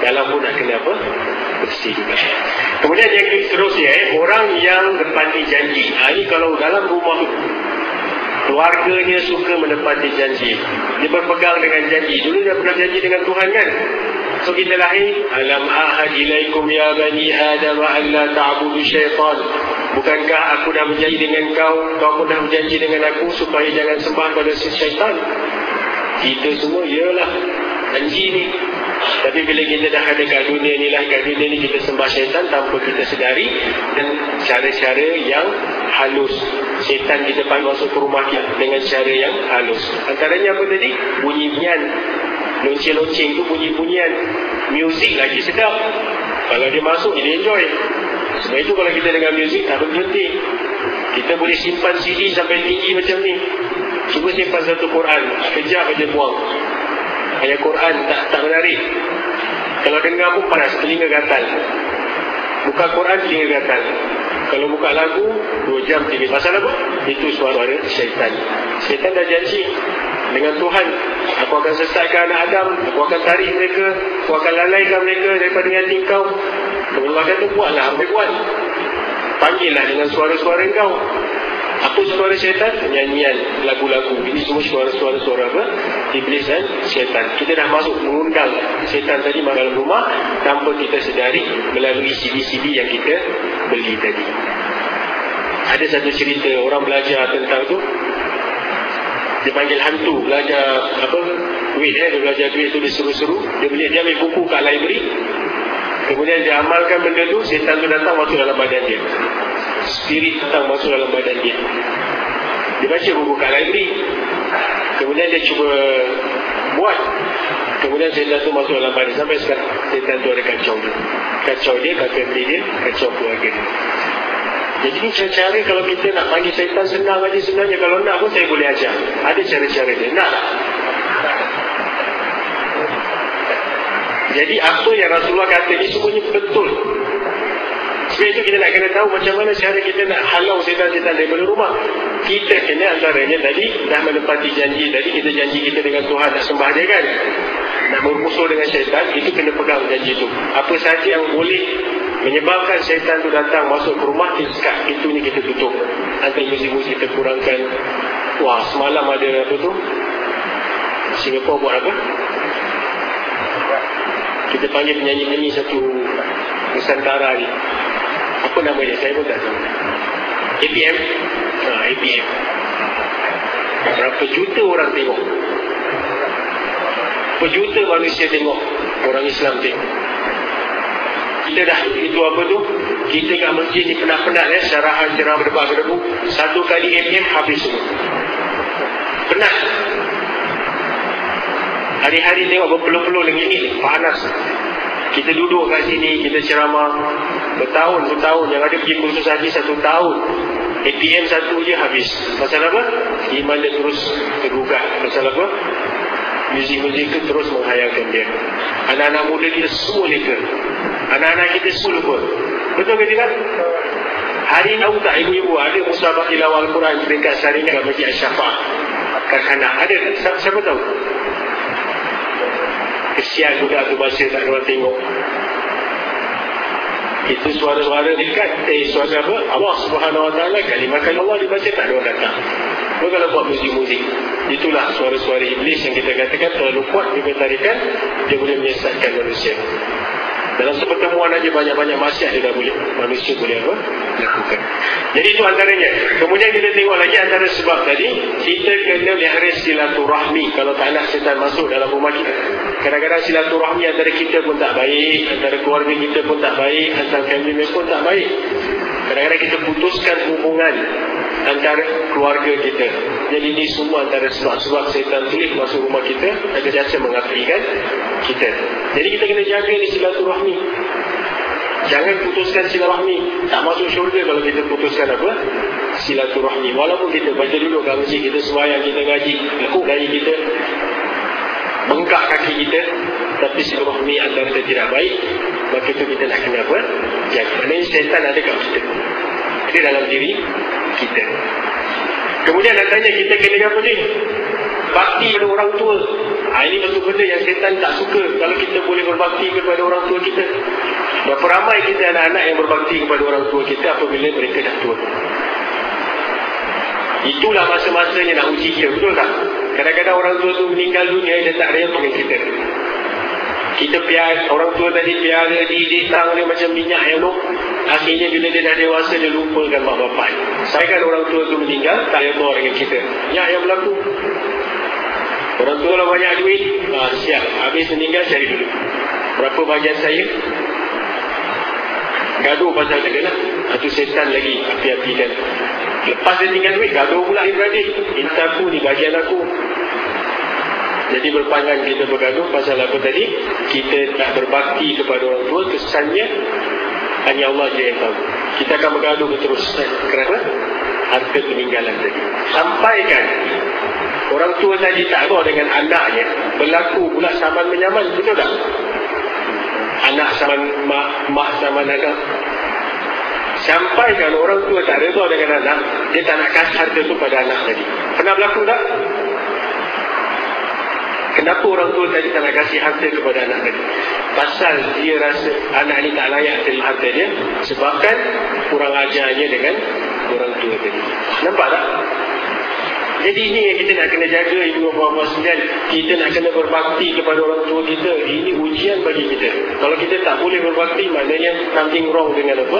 Dalam pun nak kena apa? Bersih juga. Kemudian yang seterusnya, orang yang menepati janji. Ini kalau dalam rumah keluarganya suka menepati janji, dia berpegang dengan janji. Dulu dia pernah janji dengan Tuhan kan? So kita lahir, alam ahad ilaikum ya bani adam alla ta'budu syaitan. Bukankah aku dah berjanji dengan kau, kau pun dah berjanji dengan aku supaya jangan sembah pada syaitan? Kita semua ialah janji ni. Tapi bila kita dah ada kat dunia ni lah, kat dunia ni kita sembah syaitan tanpa kita sedari, dan cara-cara yang halus. Syaitan kita panggil masuk ke rumah kita dengan cara yang halus. Antaranya apa tadi? Bunyi-bunyian, lonceng-lonceng tu, bunyi-bunyian, muzik lagi sedap. Kalau dia masuk, dia enjoy. Sebab itu kalau kita dengar muzik, tak berhenti. Kita boleh simpan CD sampai tinggi macam ni. Cuba simpan satu Quran, sekejap aja buang. Ayat Quran tak menarik. Kalau dengar pun panas, telinga gatal. Buka Quran, telinga gatal. Kalau buka lagu, 2 jam, 3 jam. Pasal apa? Itu suara syaitan. Syaitan dah janji dengan Tuhan, aku akan sesatkan anak Adam, aku akan tarik mereka, aku akan lalaikan mereka daripada hati kau. Allah kata, buatlah apa buat. Panggillah dengan suara-suara kau. Apa suara syaitan? Nyanyian, lagu-lagu. Ini semua suara-suara apa? Iblis dan syaitan. Kita dah masuk mengundang syaitan tadi dalam rumah tanpa kita sedari melalui CD-CD yang kita beli tadi. Ada satu cerita orang belajar tentang tu, dia panggil hantu. Belajar apa? Duit, dia belajar duit tu, dia seru-seru. Dia ambil buku kat library, kemudian dia amalkan benda tu, syaitan tu datang masuk dalam badan dia. Spirit datang masuk dalam badan dia. Dia baca buku kat library, kemudian dia cuba buat, kemudian syaitan tu masuk dalam badan. Sampai sekarang syaitan tu ada kacau dia. Kacau dia, kacau dia, kacau keluarga dia. Jadi ni cara-cara kalau kita nak panggil syaitan senang aja sebenarnya. Kalau nak pun saya boleh ajar. Ada cara-cara dia. Nak tak? Jadi apa yang Rasulullah kata ni semuanya betul. Sebab itu kita nak kena tahu macam mana cara kita nak halau syaitan-syaitan daripada rumah. Kita kena antaranya tadi, dah menepati janji tadi. Kita janji kita dengan Tuhan nak sembah dia kan. Nak bermusuh dengan syaitan, itu kena pegang janji tu. Apa sahaja yang boleh menyebabkan syaitan tu datang masuk ke rumah, pintunya kita tutup. Antara muzik-muzik kita kurangkan. Wah, semalam ada apa tu, Singapura buat apa? Kita panggil penyanyi-penyanyi satu Nusantara ni, apa nama dia? Saya pun tak tahu. APM? APM. Berapa juta orang tengok, berjuta manusia tengok, orang Islam tengok. Kita dah itu apa tu, kita kat masjid ni penat-penat ya, syarahan, cerah, berdebu. Satu kali APM habis semua. Penat. Hari-hari tengok berpeluh-peluh lenggit-lenggit, panas. Kita duduk kat sini, kita ceramah bertahun-bertahun. Yang ada pergi kursus haji 1 tahun, APM 1 je habis. Pasal apa? Iman dia terus tergugah. Pasal apa? Muzik-muzik tu terus menghayalkan dia. Anak-anak muda kita semua leka. Anak-anak kita semua lupa. Betul ke tidak? Hari tahu tak ibu-ibu ada musabah tilawah Al-Quran dekat Saringan Masjid Asy-Syafa' Karkana? Ada tak? Siapa tahu? Kesian budak tu baca tak kena tengok. Itu suara-suara dekat, suara apa? Allah Subhanahu Wa Taala, kalimat-kalimat Allah dibaca tak ada datang. Bukan kalau buat muzik-muzik, itulah suara-suara iblis yang kita katakan terlalu kuat dia tarikan, dia boleh menyesatkan manusia. Dalam pertemuan aja banyak-banyak maksiat dia dah boleh, manusia boleh apa? Lakukan. Jadi itu antaranya. Kemudian kita tengok lagi antara sebab tadi, kita kena melihara silaturahmi. Kalau tak nak syaitan masuk dalam rumah kita. Kadang-kadang silaturahmi antara kita pun tak baik, antara keluarga kita pun tak baik, antara family pun tak baik. Kadang-kadang kita putuskan hubungan antara keluarga kita. Jadi ini semua antara sebab-sebab syaitan tulis masuk rumah kita, terjasa mengaktifkan kita. Jadi kita kena jaga ni silaturahmi. Jangan putuskan silaturahmi. Tak masuk syurga kalau kita putuskan apa? Silaturahmi. Walaupun kita baca dulu kat masjid, kita sembahyang, kita ngaji, lekuk dahi kita, bengkak kaki kita, tapi silaturahmi antara kita tidak baik, maka itu kita nak kena apa? Jaga. Maknanya syaitan ada kat kita, dia dalam diri kita. Kemudian katanya kita kena apa ni? Bakti kepada orang tua. Ini satu benda yang syaitan tak suka. Kalau kita boleh berbakti kepada orang tua kita. Berapa ramai kita anak-anak yang berbakti kepada orang tua kita apabila mereka dah tua. Itulah masa-masanya nak uji kita, betul tak? Kadang-kadang orang tua tu meninggal dunia, dia tak raya dengan kita. Kita piara orang tua tadi, piara didik tangan dia macam minyak yang luk. Akhirnya bila dia dah dewasa, dia lupakan mak bapak. Saya kan orang tua tu meninggal, tak raya dengan kita. Ya, yang berlaku. Orang tua kalau banyak duit, siap. Habis meninggal cari dulu. Berapa bahagian saya? Gaduh pasal tak kena. Itu setan lagi, hati-hati kan. Lepas dia tinggal duit, gaduh pula ni berarti. Minta aku ni, bahagian aku. Jadi berpanjang kita bergaduh pasal apa tadi? Kita tak berbakti kepada orang tua. Kesannya hanya Allah je yang tahu. Kita akan bergaduh berterusan. Kenapa? Harta peninggalan tadi. Sampaikan orang tua tadi tak tahu dengan anaknya, berlaku pula saman menyaman, betul tak? Anak saman mak, mak saman anak. Sampaikan orang tua tak reda dengan anak, dia tak nak kasih harta tu pada anak tadi. Pernah berlaku tak? Kenapa orang tua tadi tak nak kasih harta kepada anak tadi? Pasal dia rasa anak ni tak layak terima harta dia, sebabkan kurang ajarnya dengan orang tua tadi. Nampak tak? Jadi ini yang kita nak kena jaga, ibu bapa sekalian. Kita nak kena berbakti kepada orang tua kita. Ini ujian bagi kita. Kalau kita tak boleh berbakti, maknanya something wrong dengan apa?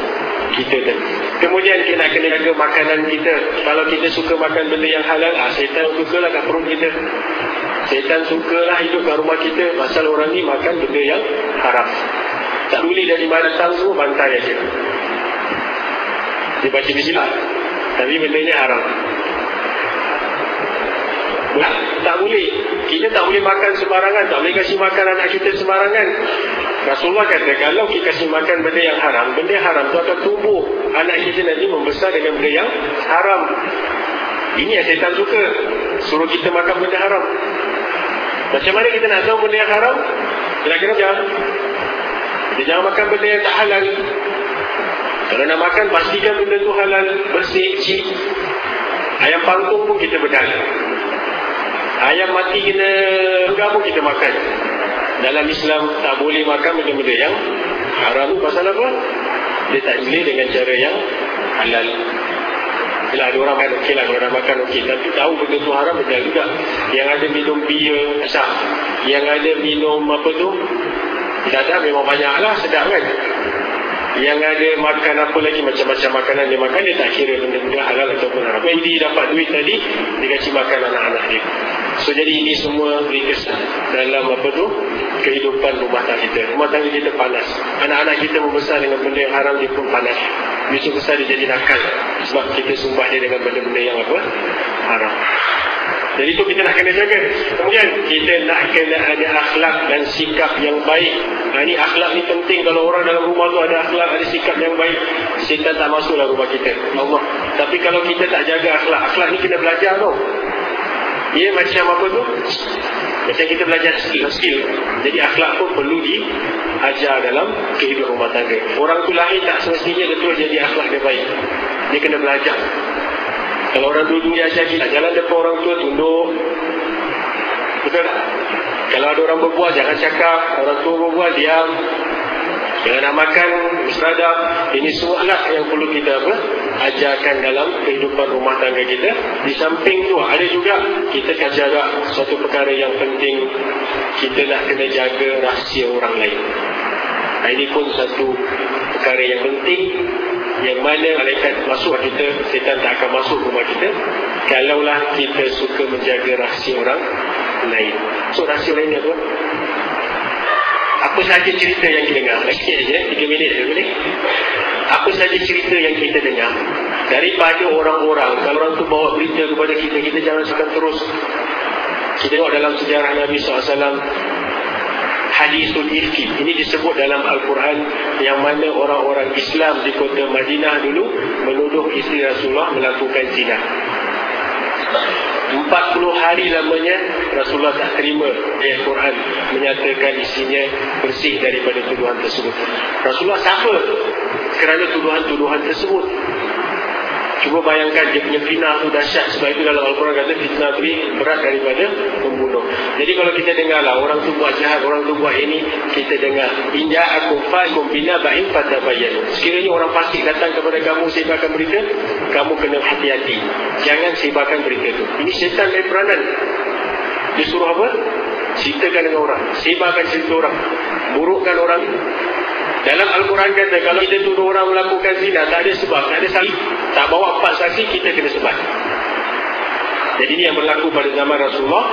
Kita tadi. Kemudian kita nak kena jaga makanan kita. Kalau kita suka makan benda yang halal, setan sukalah kat perut kita. Setan sukalah hidup kat rumah kita. Pasal orang ni makan benda yang haram. Tak boleh dari mana tangguh, bantai aja. Dia baca bismillah, tapi bendanya haram. Tak boleh. Kita tak boleh makan sembarangan. Tak boleh kasih makan anak kita sembarangan. Rasulullah kata, kalau kita kasih makan benda yang haram, benda haram tu akan tumbuh. Anak kita nanti membesar dengan benda yang haram. Ini yang setan suka, suruh kita makan benda haram. Macam mana kita nak tahu benda yang haram? Kira-kira jangan makan benda yang tak halal. Kalau nak makan, pastikan benda tu halal, bersih, cik. Ayam pangkung pun kita bedah. Ayam mati kena enggak pun kita makan. Dalam Islam tak boleh makan benda-benda yang haram. Pasal apa? Dia tak boleh dengan cara yang halal. Bila ada orang makan, okey lah. Kalau orang makan, okey. Tapi tahu benda tu haram, benda juga. Yang ada minum bia, asam. Yang ada minum apa tu, dadah memang banyak lah, sedap kan. Yang ada makan apa lagi, macam-macam makanan dia makan, dia tak kira benda-benda halal ataupun haram. Dia dapat duit tadi, dia kasih makan anak-anak dia. So jadi ini semua berkesan dalam apa tu, kehidupan rumah tangga kita. Rumah tangga kita panas, anak-anak kita membesar dengan benda yang haram, dia pun panas. Besok besar dia jadi nakal, sebab kita sumbah dia dengan benda-benda yang apa, haram. Jadi itu kita nak kena jaga. Kemudian kita nak kena ada akhlak dan sikap yang baik. Nah, ini akhlak ni penting. Kalau orang dalam rumah tu ada akhlak, ada sikap yang baik, setan tak masuklah rumah kita, Allah. Tapi kalau kita tak jaga akhlak, akhlak ni kena belajar tau. Ia macam apa tu? Macam kita belajar skill. Jadi akhlak pun perlu diajar dalam kehidupan rumah tangga. Orang tu lahir tak semestinya betul jadi akhlak dia baik. Dia kena belajar. Kalau orang duduk dia ajar kita, jalan depan orang tua tunduk, betul tak? Kalau ada orang berbual, jangan cakap. Orang tua berbual, diam. Jangan nak makan, mustadab. Ini semua lah yang perlu kita apa? Ajarkan dalam kehidupan rumah tangga kita. Di samping tu ada juga kita kena jaga satu perkara yang penting. Kita nak kena jaga rahsia orang lain. Ini pun satu perkara yang penting, yang mana malaikat masuk kita, setan tak akan masuk rumah kita, kalaulah kita suka menjaga rahsia orang lain. So rahsia lain ni apa? Apa sahaja cerita yang kita dengar, sikit je, 3 minit. Apa sahaja cerita yang kita dengar daripada orang-orang. Kalau orang tu bawa berita kepada kita, kita jangan segan terus. Kita tengok dalam sejarah Nabi SAW, hadisul ifki ini disebut dalam Al-Quran, yang mana orang-orang Islam di kota Madinah dulu menuduh isteri Rasulullah melakukan zina. 40 hari lamanya Rasulullah tak terima ayat Quran menyatakan isinya bersih daripada tuduhan tersebut. Rasulullah suffer kerana tuduhan-tuduhan tersebut. Cuba bayangkan dia punya fitnah tu dahsyat. Sebab itu dalam Al-Quran kata fitnah tu berat daripada pembunuh. Jadi kalau kita dengarlah orang tu buat jahat, orang tu buat ini, kita dengar, inja aku fa'akum bina ba'in fatabayanu. Sekiranya orang fasik datang kepada kamu sebarkan berita, kamu kena hati-hati, jangan sebarkan berita tu. Ini syaitan dari peranan. Dia suruh apa? Ceritakan dengan orang, sebarkan cerita orang, burukkan orang. Dalam Al-Quran kata, kalau kita tuduh orang melakukan zina, tak ada sebab, tak ada saksi, tak bawa 4 saksi, kita kena sebat. Jadi ini yang berlaku pada zaman Rasulullah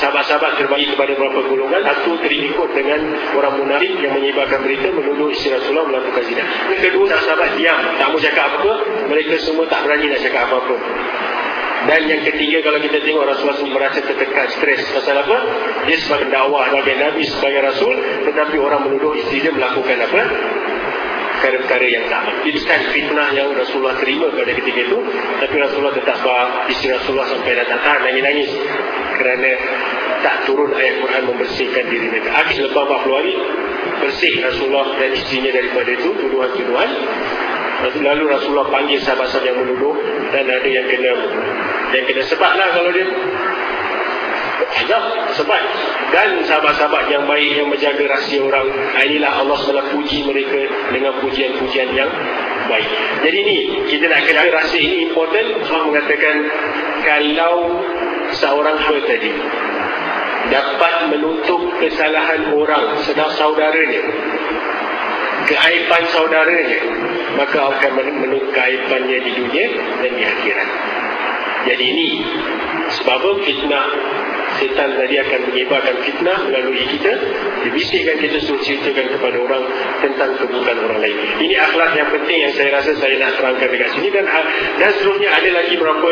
sahabat-sahabat terbagi kepada beberapa golongan. Satu, terikut dengan orang munafik yang menyebarkan berita menuduh isteri Rasulullah melakukan zina. Yang kedua, sahabat diam, tak mau cakap apa-apa. Mereka semua tak berani nak cakap apa-apa. Dan yang ketiga, kalau kita tengok Rasulullah SAW merasa tertekan, stres. Pasal apa? Dia sebagai dakwah, sebagai Nabi, sebagai Rasul, tetapi orang menuduh isteri dia melakukan apa? Perkara-perkara yang sama. Itu kan fitnah yang Rasulullah terima pada ketika itu. Tapi Rasulullah tetap faham. Isteri Rasulullah sampai datang tahan nangis-nangis kerana tak turun ayat Quran membersihkan diri mereka. Habis lepas 40 hari bersih Rasulullah dan istrinya daripada itu tuduhan-tuduhan. Lalu Rasulullah panggil sahabat-sahabat yang menuduh, dan ada yang kena sebat lah kalau dia azab, sebat. Dan sahabat-sahabat yang baik yang menjaga rahsia orang, inilah Allah SWT puji mereka dengan pujian-pujian yang baik. Jadi ni, kita nak kenal rahsia ini important. Allah mengatakan kalau seorang hamba tadi dapat menutup kesalahan orang, sedang saudaranya, keaiban saudaranya, maka akan menutup keaibannya di dunia dan di akhirat. Jadi ini sebab fitnah setan tadi akan menyebarkan fitnah melalui kita, dibisikkan kita, suruh ceritakan kepada orang tentang keburukan orang lain. Ini akhlak yang penting yang saya rasa saya nak terangkan dekat sini, dan seterusnya ada lagi berapa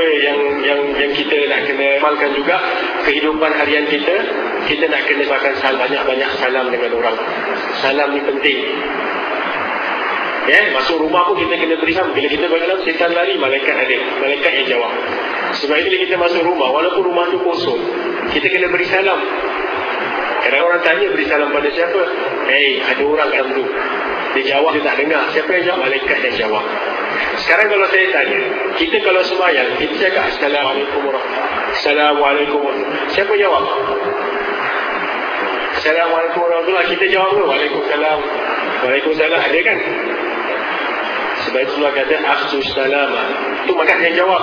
yang kita nak kena amalkan juga kehidupan harian kita. Kita nak kena makan salam, banyak-banyak salam dengan orang. Salam ni penting. Masuk rumah pun kita kena beri salam. Bila kita bagi salam, setan lari, malaikat ada, malaikat yang jawab. Sebab itu bila kita masuk rumah, walaupun rumah tu kosong, kita kena beri salam. Kadang orang tanya, beri salam pada siapa? Ada orang dalam tu. Dia jawab, dia tak dengar. Siapa yang jawab? Malaikat yang jawab. Sekarang kalau saya tanya, kita kalau sembahyang, kita cakap Assalamualaikum warahmatullahi. Assalamualaikum warahmatullahi. Siapa jawab? Assalamualaikum warahmatullahi. Kita jawab ke? Waalaikumsalam. Waalaikumsalam. Ada kan? Sebab itulah kata afsus salam, itu maka yang jawab.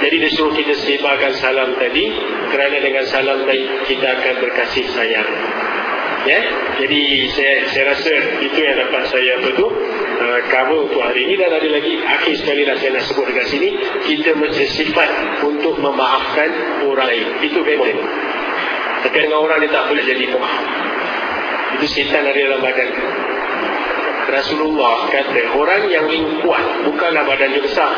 Jadi disuruh kita sebarkan salam tadi, kerana dengan salam tadi kita akan berkasih sayang. Jadi saya rasa itu yang dapat saya cover untuk hari ini. Dan ada lagi, akhir sekali lah saya nak sebut dekat sini, kita bersifat untuk memaafkan orang lain. Itu betul. Tapi dengan orang dia tak boleh jadi pemaaf. Itu setan ada dalam badan. Rasulullah kata orang yang kuat bukanlah badan dia besar.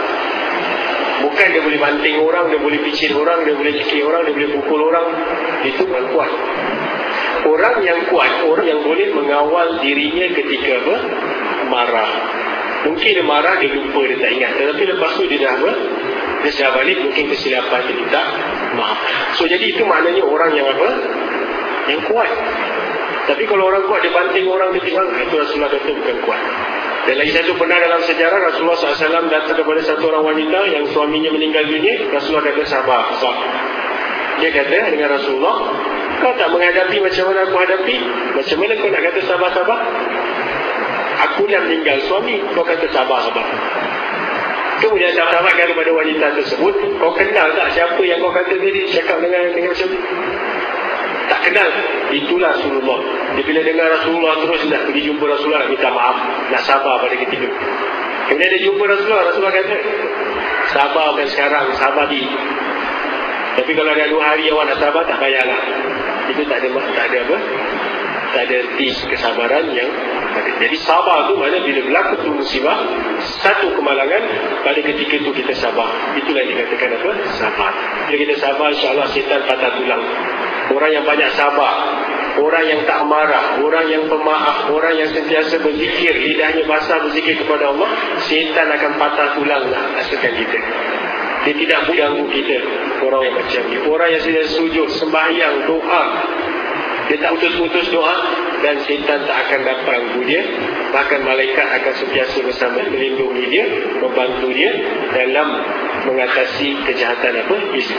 Bukan dia boleh banting orang, dia boleh picit orang, dia boleh cekik orang, dia boleh pukul orang. Itu bukan kuat. Orang yang kuat, orang yang boleh mengawal dirinya ketika marah. Mungkin dia marah, dia lupa, dia tak ingat. Tetapi lepas tu dia dah dia balik, mungkin kesilapan dia minta maaf. So jadi itu maknanya orang yang yang kuat. Tapi kalau orang kuat, dia banting orang, dia tinggal, itu Rasulullah kata bukan kuat. Dan lagi satu, pernah dalam sejarah Rasulullah SAW datang kepada satu orang wanita yang suaminya meninggal dunia. Rasulullah kata sabar. Dia kata dengan Rasulullah, kau tak menghadapi macam mana aku hadapi, macam mana kau nak kata sabar-sabar? Aku dah meninggal suami, kau kata sabar-sabar. Kemudian sahabat kata kepada wanita tersebut, kau kenal tak siapa yang kau kata tadi cakap dengan macam ni? Tak kenal. Itulah Rasulullah. Dia bila dengar Rasulullah terus nak pergi jumpa Rasulullah, nak minta maaf, nak sabar pada ketika itu. Kemudian dia jumpa Rasulullah kata, sabar bukan sekarang, sabar di. Tapi kalau ada 2 hari awak nak sabar, tak payahlah. Itu tak ada arti kesabaran yang ada. Jadi sabar tu maknanya bila berlaku tu musibah, satu kemalangan, pada ketika itu kita sabar. Itulah yang dikatakan sabar. Bila kita sabar, insyaAllah setan patah tulang. Orang yang banyak sabar, orang yang tak marah, orang yang pemaaf, orang yang sentiasa berzikir, lidahnya basah berzikir kepada Allah, syaitan akan patah tulang lah asalkan kita. Dia tidak boleh ganggu kita, orang yang macam ni. Orang yang sentiasa sujud, sembahyang, doa, dia tak putus-putus doa, dan syaitan tak akan dapat ganggu dia. Bahkan malaikat akan sentiasa bersama, melindungi dia, membantu dia dalam mengatasi kejahatan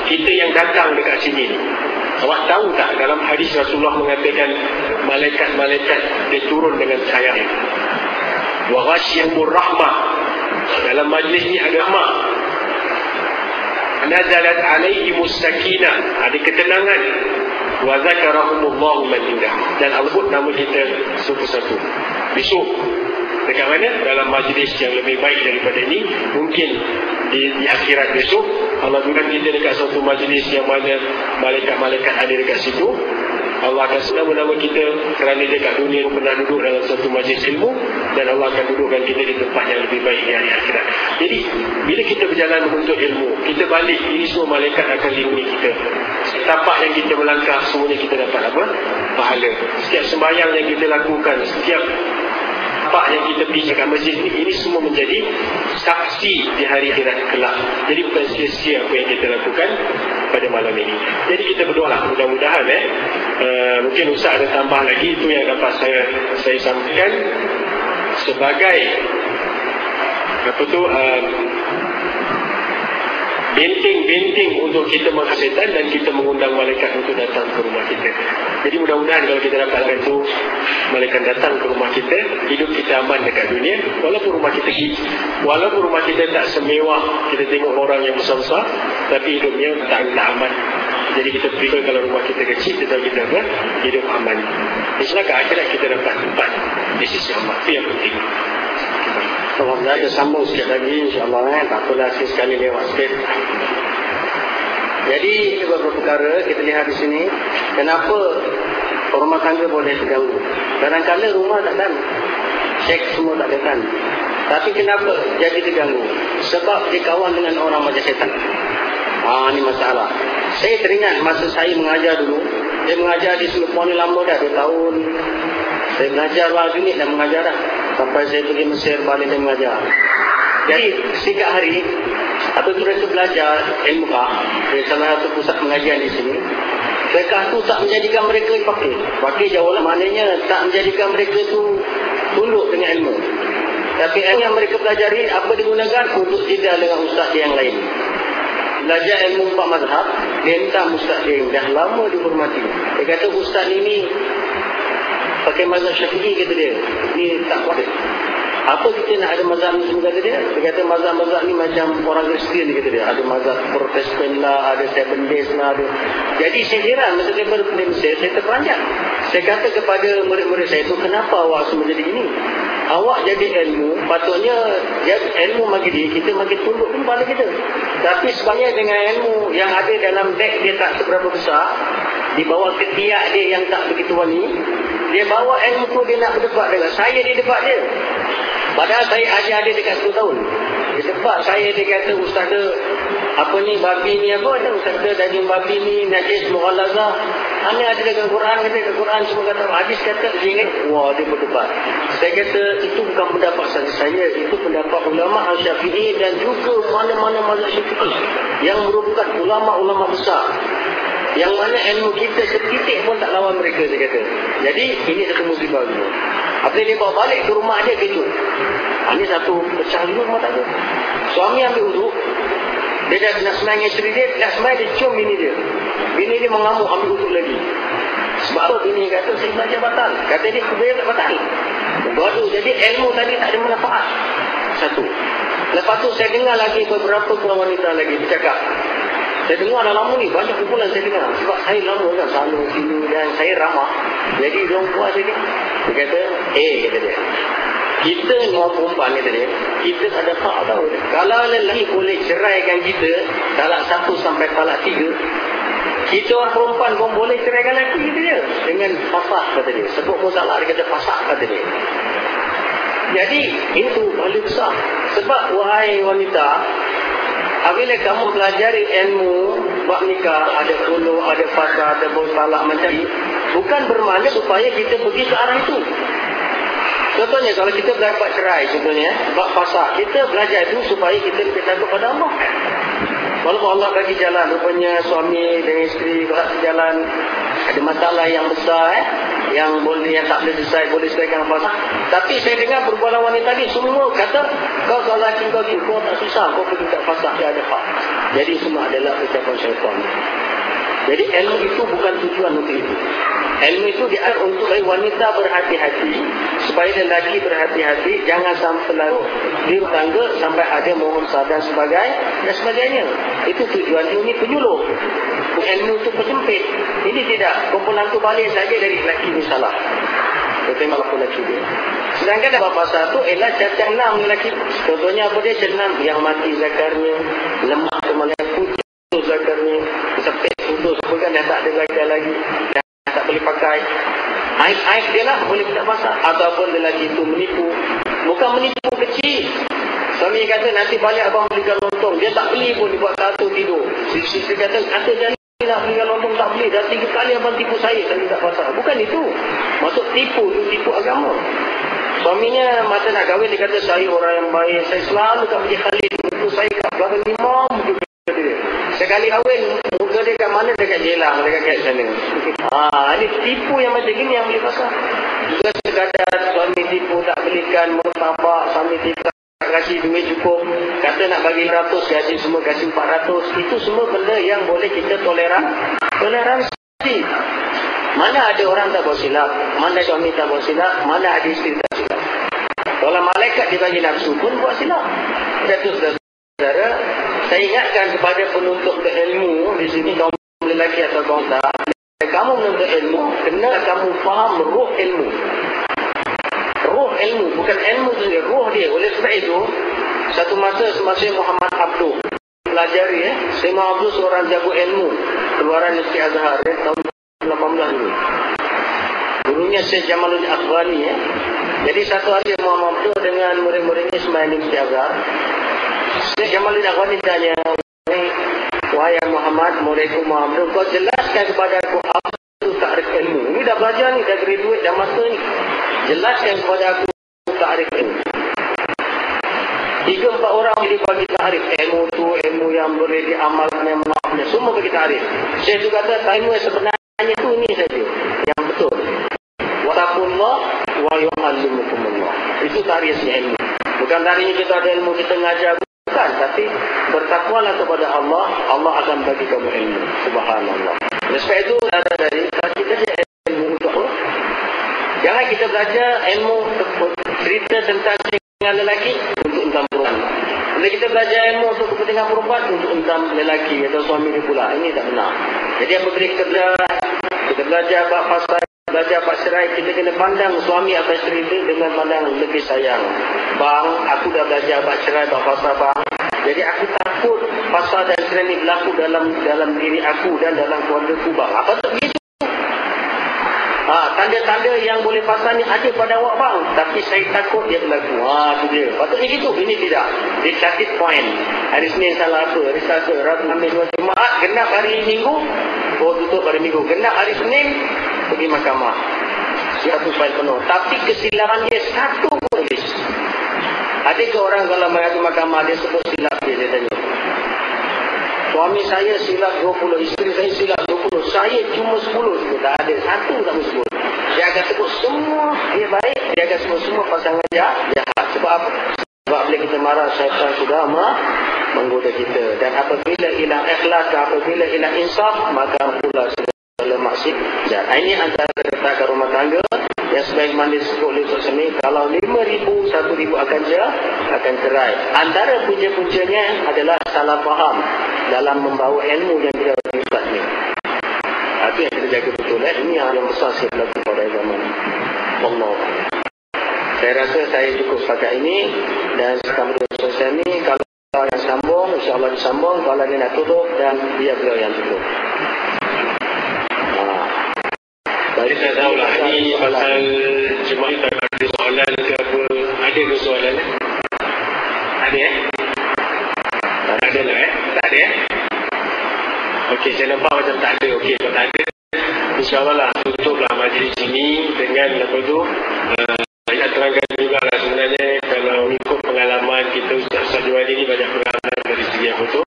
kita yang datang dekat sini ni. Awak tahu tak dalam hadis Rasulullah mengatakan malaikat-malaikat dia turun dengan sayang. Wa ghasyiyur rahmah. Dalam majlis ni ada rahmat. Nazalat alaihi musakinah. Ada ketenangan. Wa zakarahumullahu man indah. Dan Allah sebut nama kita satu-satu. Besok dekat mana, dalam majlis yang lebih baik daripada ini. Mungkin di akhirat besok Allah turun kita dekat satu majlis yang mana malaikat-malaikat ada dekat situ. Allah akan selama-lama kita, kerana dekat dunia pernah duduk dalam satu majlis ilmu, dan Allah akan dudukkan kita di tempat yang lebih baik di hari akhirat. Jadi bila kita berjalan untuk ilmu, kita balik, ini semua malaikat akan lindungi kita. Setapak yang kita melangkah, semuanya kita dapat apa? Pahala. Setiap sembahyang yang kita lakukan, setiap tapak yang kita pergi kat masjid ni, ini semua menjadi saksi di hari akhirat kelak. Jadi bukan sia-sia apa yang kita lakukan pada malam ini. Jadi kita berdoalah, mudah-mudahan mungkin Ustaz ada tambah lagi. Itu yang dapat saya sampaikan sebagai benting-benting untuk kita menghasitan, dan kita mengundang malaikat untuk datang ke rumah kita. Jadi mudah-mudahan kalau kita dapatkan itu, malaikat datang ke rumah kita, hidup kita aman dekat dunia. Walaupun rumah kita tak semewah, kita tengok orang yang besar-besar, tapi hidupnya tak aman. Jadi kita prefer kalau rumah kita kecil, tetapi kita dapat hidup aman. Insya Allah akhirat kita dapat tempat di sisi Allah. Itu yang penting. Alhamdulillah, kita sambung sikit lagi, insyaAllah kan? Tak apalah, sekali lewat sikit. Jadi kita beberapa perkara kita lihat di sini. Kenapa rumah tangga boleh terganggu? Kadang-kadang rumah tak tahan, cek semua tak tahan, tapi kenapa jadi terganggu? Sebab dia kawan dengan orang macam setan. Ini masalah. Saya teringat masa saya mengajar dulu. Saya mengajar di Singapura ni lama dah, 2 tahun. Saya mengajar lah unit dan mengajar dah, sampai saya pergi Mesir, balik dan mengajar. Jadi setiap hari apabila saya belajar ilmu kah dari salah satu pusat pengajian di sini, mereka tu tak menjadikan mereka dipakai. Pakai jauh lah, maknanya tak menjadikan mereka tu tunduk dengan ilmu. Tapi ilmu yang mereka pelajari, apa digunakan untuk tidak dengan ustaz yang lain. Belajar ilmu 4 mazhab, dia entah ustaz dia dah lama dihormati. Dia kata ustaz ini pakai mazhab Syafi'i, kata dia. Ini tak boleh. Apa kita nak ada mazhab ni semua, kata dia. Dia kata mazhab-mazhab ni macam orang Kristian, kata dia. Ada mazhab Protestan lah, ada Seven Days lah, ada. Jadi saya heran, masa saya berpikir Mesir, saya terperanjat. Saya kata kepada murid-murid saya tu, kenapa awak semua jadi ini? Awak jadi ilmu, patutnya ilmu makin dia, kita makin tunduk kepala kita. Tapi sebenarnya dengan ilmu yang ada dalam dek dia tak seberapa besar, dibawa ke tiak dia yang tak begitu wangi, dia bawa ilmu tu, dia nak berdebat dengan saya, dia debat dia. Padahal saya ajar dia dekat 10 tahun. Dia debat saya, dia kata ustaz, apa ni, babi ni apa? Ustaz, daging babi ni najis mughallazah. Hanya ada dengan Quran, kata dekat Quran semua, kata hadis, kata ingat. Wah, dia berdebat. Saya kata itu bukan pendapat saya, itu pendapat ulama Al-Syafi'i dan juga mana-mana mazhab Syafi'i yang merupakan ulama-ulama besar, yang mana ilmu kita setitik pun tak lawan mereka, dia kata. Jadi ini satu musibah juga. Apabila dia bawa balik ke rumah dia kecut, ini satu pecah juga rumah tangga. Suami ambil uduk, dia dah nak senang isteri dia, nak senang dia cium bini dia. Bini dia mengamuk, ambil uduk lagi. Sebab apa? Bini kata saya belajar batal. Kata dia kubaya tak batal. Waduh, jadi ilmu tadi tak ada manfaat. Satu. Lepas tu saya dengar lagi beberapa kurang wanita lagi bercakap. Saya dengar dah lama ni, banyak kumpulan saya dengar. Sebab saya lama dah selalu sini dan saya ramah. Jadi orang puas saya ni, dia kata, kata dia, kita orang perempuan ni tadi, kita tak ada hak tau. Kalau lelaki boleh ceraikan kita talak 1 sampai talak 3, kita orang perempuan pun boleh ceraikan lelaki kita dia. Dengan fasah, kata dia. Sebut masalah, dia kata fasah, kata dia. Jadi itu paling besar. Sebab wahai wanita, apabila kamu pelajari ilmu bab nikah, ada tulu, ada fasad, ada talak macam ni, bukan bermakna supaya kita pergi ke arah itu. Contohnya kalau kita belajar bab cerai, contohnya bab fasad, kita belajar itu supaya kita lebih takut pada Allah. Walaupun Allah bagi jalan, rupanya suami dan isteri berjalan ada masalah yang besar, yang boleh, yang tak boleh selesai, boleh selesaikan pasal. Tapi saya dengar perbualan wanita ni semua kata, kau kalau lelaki kau gini, kau tak susah, kau pergi tak pasal, dia ada hak. Jadi semua adalah ucapan syaitan. Jadi ilmu itu bukan tujuan untuk itu. Ilmu itu diar untuk wanita berhati-hati, supaya lelaki berhati-hati, jangan sampai larut di tangga sampai ada mohon sadar sebagai dan sebagainya. Itu tujuan ini penyuluh. Ilmu itu persempit. Ini tidak, kumpulan tu balik saja dari lelaki ni salah. Tetapi malah pula cuba. Sedangkan bapa satu ialah zat yang enam lelaki. Contohnya apa dia? Jenam yang mati zakarnya, lemah temannya, putus zakarnya, sepik putus, bukan dah tak ada zakar lagi, dah tak boleh pakai. Aib dia lah boleh tak pasal. Ataupun lelaki itu menipu. Bukan menipu kecil. Suami kata nanti balik abang belikan lontong. Dia tak beli pun, dia buat kartu tidur. Isteri kata, aku jangan nak belikan lontong, tak beli. Dah 3 kali abang tipu saya, tapi tak pasal. Bukan itu. Maksud tipu, itu tipu agama. Suaminya masa nak kahwin, dia kata saya orang yang baik. Saya selalu kat Haji Khalid. Untuk saya kat belakang imam. Sekali kahwin, muka dia kat mana? Dekat jelang, dekat sana. Ini tipu yang macam gini yang boleh pasal. Bukan sekadar suami tipu tak belikan murtabak, suami tipu kasih duit cukup, kata nak bagi 100, kasih semua, kasih 400. Itu semua benda yang boleh kita toleransi. Mana ada orang tak buat silap, mana suami tak buat silap, mana ada isteri tak silap. Kalau malaikat dibagi nafsu pun buat silap. Itu saudara, saya ingatkan kepada penuntut ilmu di sini, kaum lelaki atau kaum tak, kamu menuntut ilmu, kena kamu faham roh ilmu. Roh ilmu, bukan ilmu saja, roh dia. Oleh sebab itu, satu masa semasa Muhammad Abdul pelajari, Syeikh Abdul seorang jago ilmu keluaran Al-Azhar tahun 18 dulu. Gurunya Syeikh Jamaluddin Al-Afghani. Jadi satu hari Muhammad Abdul dengan murid-muridnya semain di Al-Azhar. Syeikh Jamaluddin Al-Afghani tanya, "Wahai Muhammad, muridku Muhammad, kau jelaskan kepada aku apa itu ta'rif ilmu?" Ini dah belajar ni, dah graduate, dah master ni. Jelaskan kepada aku ta'rif ilmu. 3-4 orang boleh bagi ta'rif ilmu tu, ilmu yang boleh diamalkan, yang makna, semua bagi ta'rif. Syekh tu kata, ilmu yang sebenarnya tu ni saja, yang betul. Wattaqullah wa yu'allimukumullah. Itu ta'rif ilmu. Bukan tarinya kita ada ilmu, kita ngajar, bukan. Tapi bertakwalah kepada Allah, Allah akan bagi kamu ilmu. Subhanallah. Sebab itu, ada dari kita saja ilmu untuk Allah. Jangan kita belajar ilmu cerita tentang kepentingan lelaki untuk entah perempuan. Bila kita belajar ilmu untuk kepentingan perempuan untuk entah lelaki atau suami dia pula, ini tak benar. Jadi apabila kita belajar bab pasal, belajar bab cerai, kita kena pandang suami atau isteri itu dengan pandang lebih sayang. Bang, aku dah belajar bab cerai, bab pasal bang. Jadi aku takut pasal dan cerai ini berlaku dalam diri aku dan dalam keluarga ku bang. Apa tu begitu? Tanda-tanda yang boleh pasal ni ada pada awak bang, tapi saya takut dia berlaku. Itu dia. Patutnya gitu. Ini tidak. Dia catit point. Hari Senin salah apa? Hari Selasa, Rabu, Khamis, Jumaat, genap hari Minggu. Oh, tutup hari Minggu. Genap hari Senin pergi mahkamah. Satu file penuh. Tapi kesilapan dia satu pun. Ada ke orang kalau mengadu mahkamah dia sebut silap dia tanya. Suami saya silap 20, isteri saya silap 20, saya cuma 10. Tak ada satu tak boleh. Dia akan sebut semua dia baik, dia akan sebut semua pasangan jahat. Sebab apa? Sebab bila kita marah, syaitan sudah menggoda kita. Dan apabila hilang ikhlas, apabila hilang insaf, maka pula segala maksiat. Dan ini antara tata rumah tangga yang sebaik mandi sebut oleh Ustaz Semi. Kalau 5,000, 1,000 akan cerai. Antara punca-puncanya adalah salah faham dalam membawa ilmu yang tidak berhubungan ini. Itu yang kita jaga betul. Ini yang besar saya berlaku pada zaman ini. Allah. Saya rasa saya cukup setakat ini. Dan setakat Ustaz Semi, kalau yang sambung, insyaAllah disambung. Kalau dia nak tutup, dan dia beliau yang tutup. Jadi saya tahulah ini pasal jemaah tak ada soalan ke apa. Ada ke soalan? Ada Tak ada lah Tak ada Okey, saya nampak macam tak ada. Okey, kalau tak ada, insyaAllah lah tutuplah majlis ini dengan apa tu. Saya terangkan juga lah sebenarnya, kalau ikut pengalaman kita Ustaz Jumadi ni banyak pengalaman dari segi apa tu,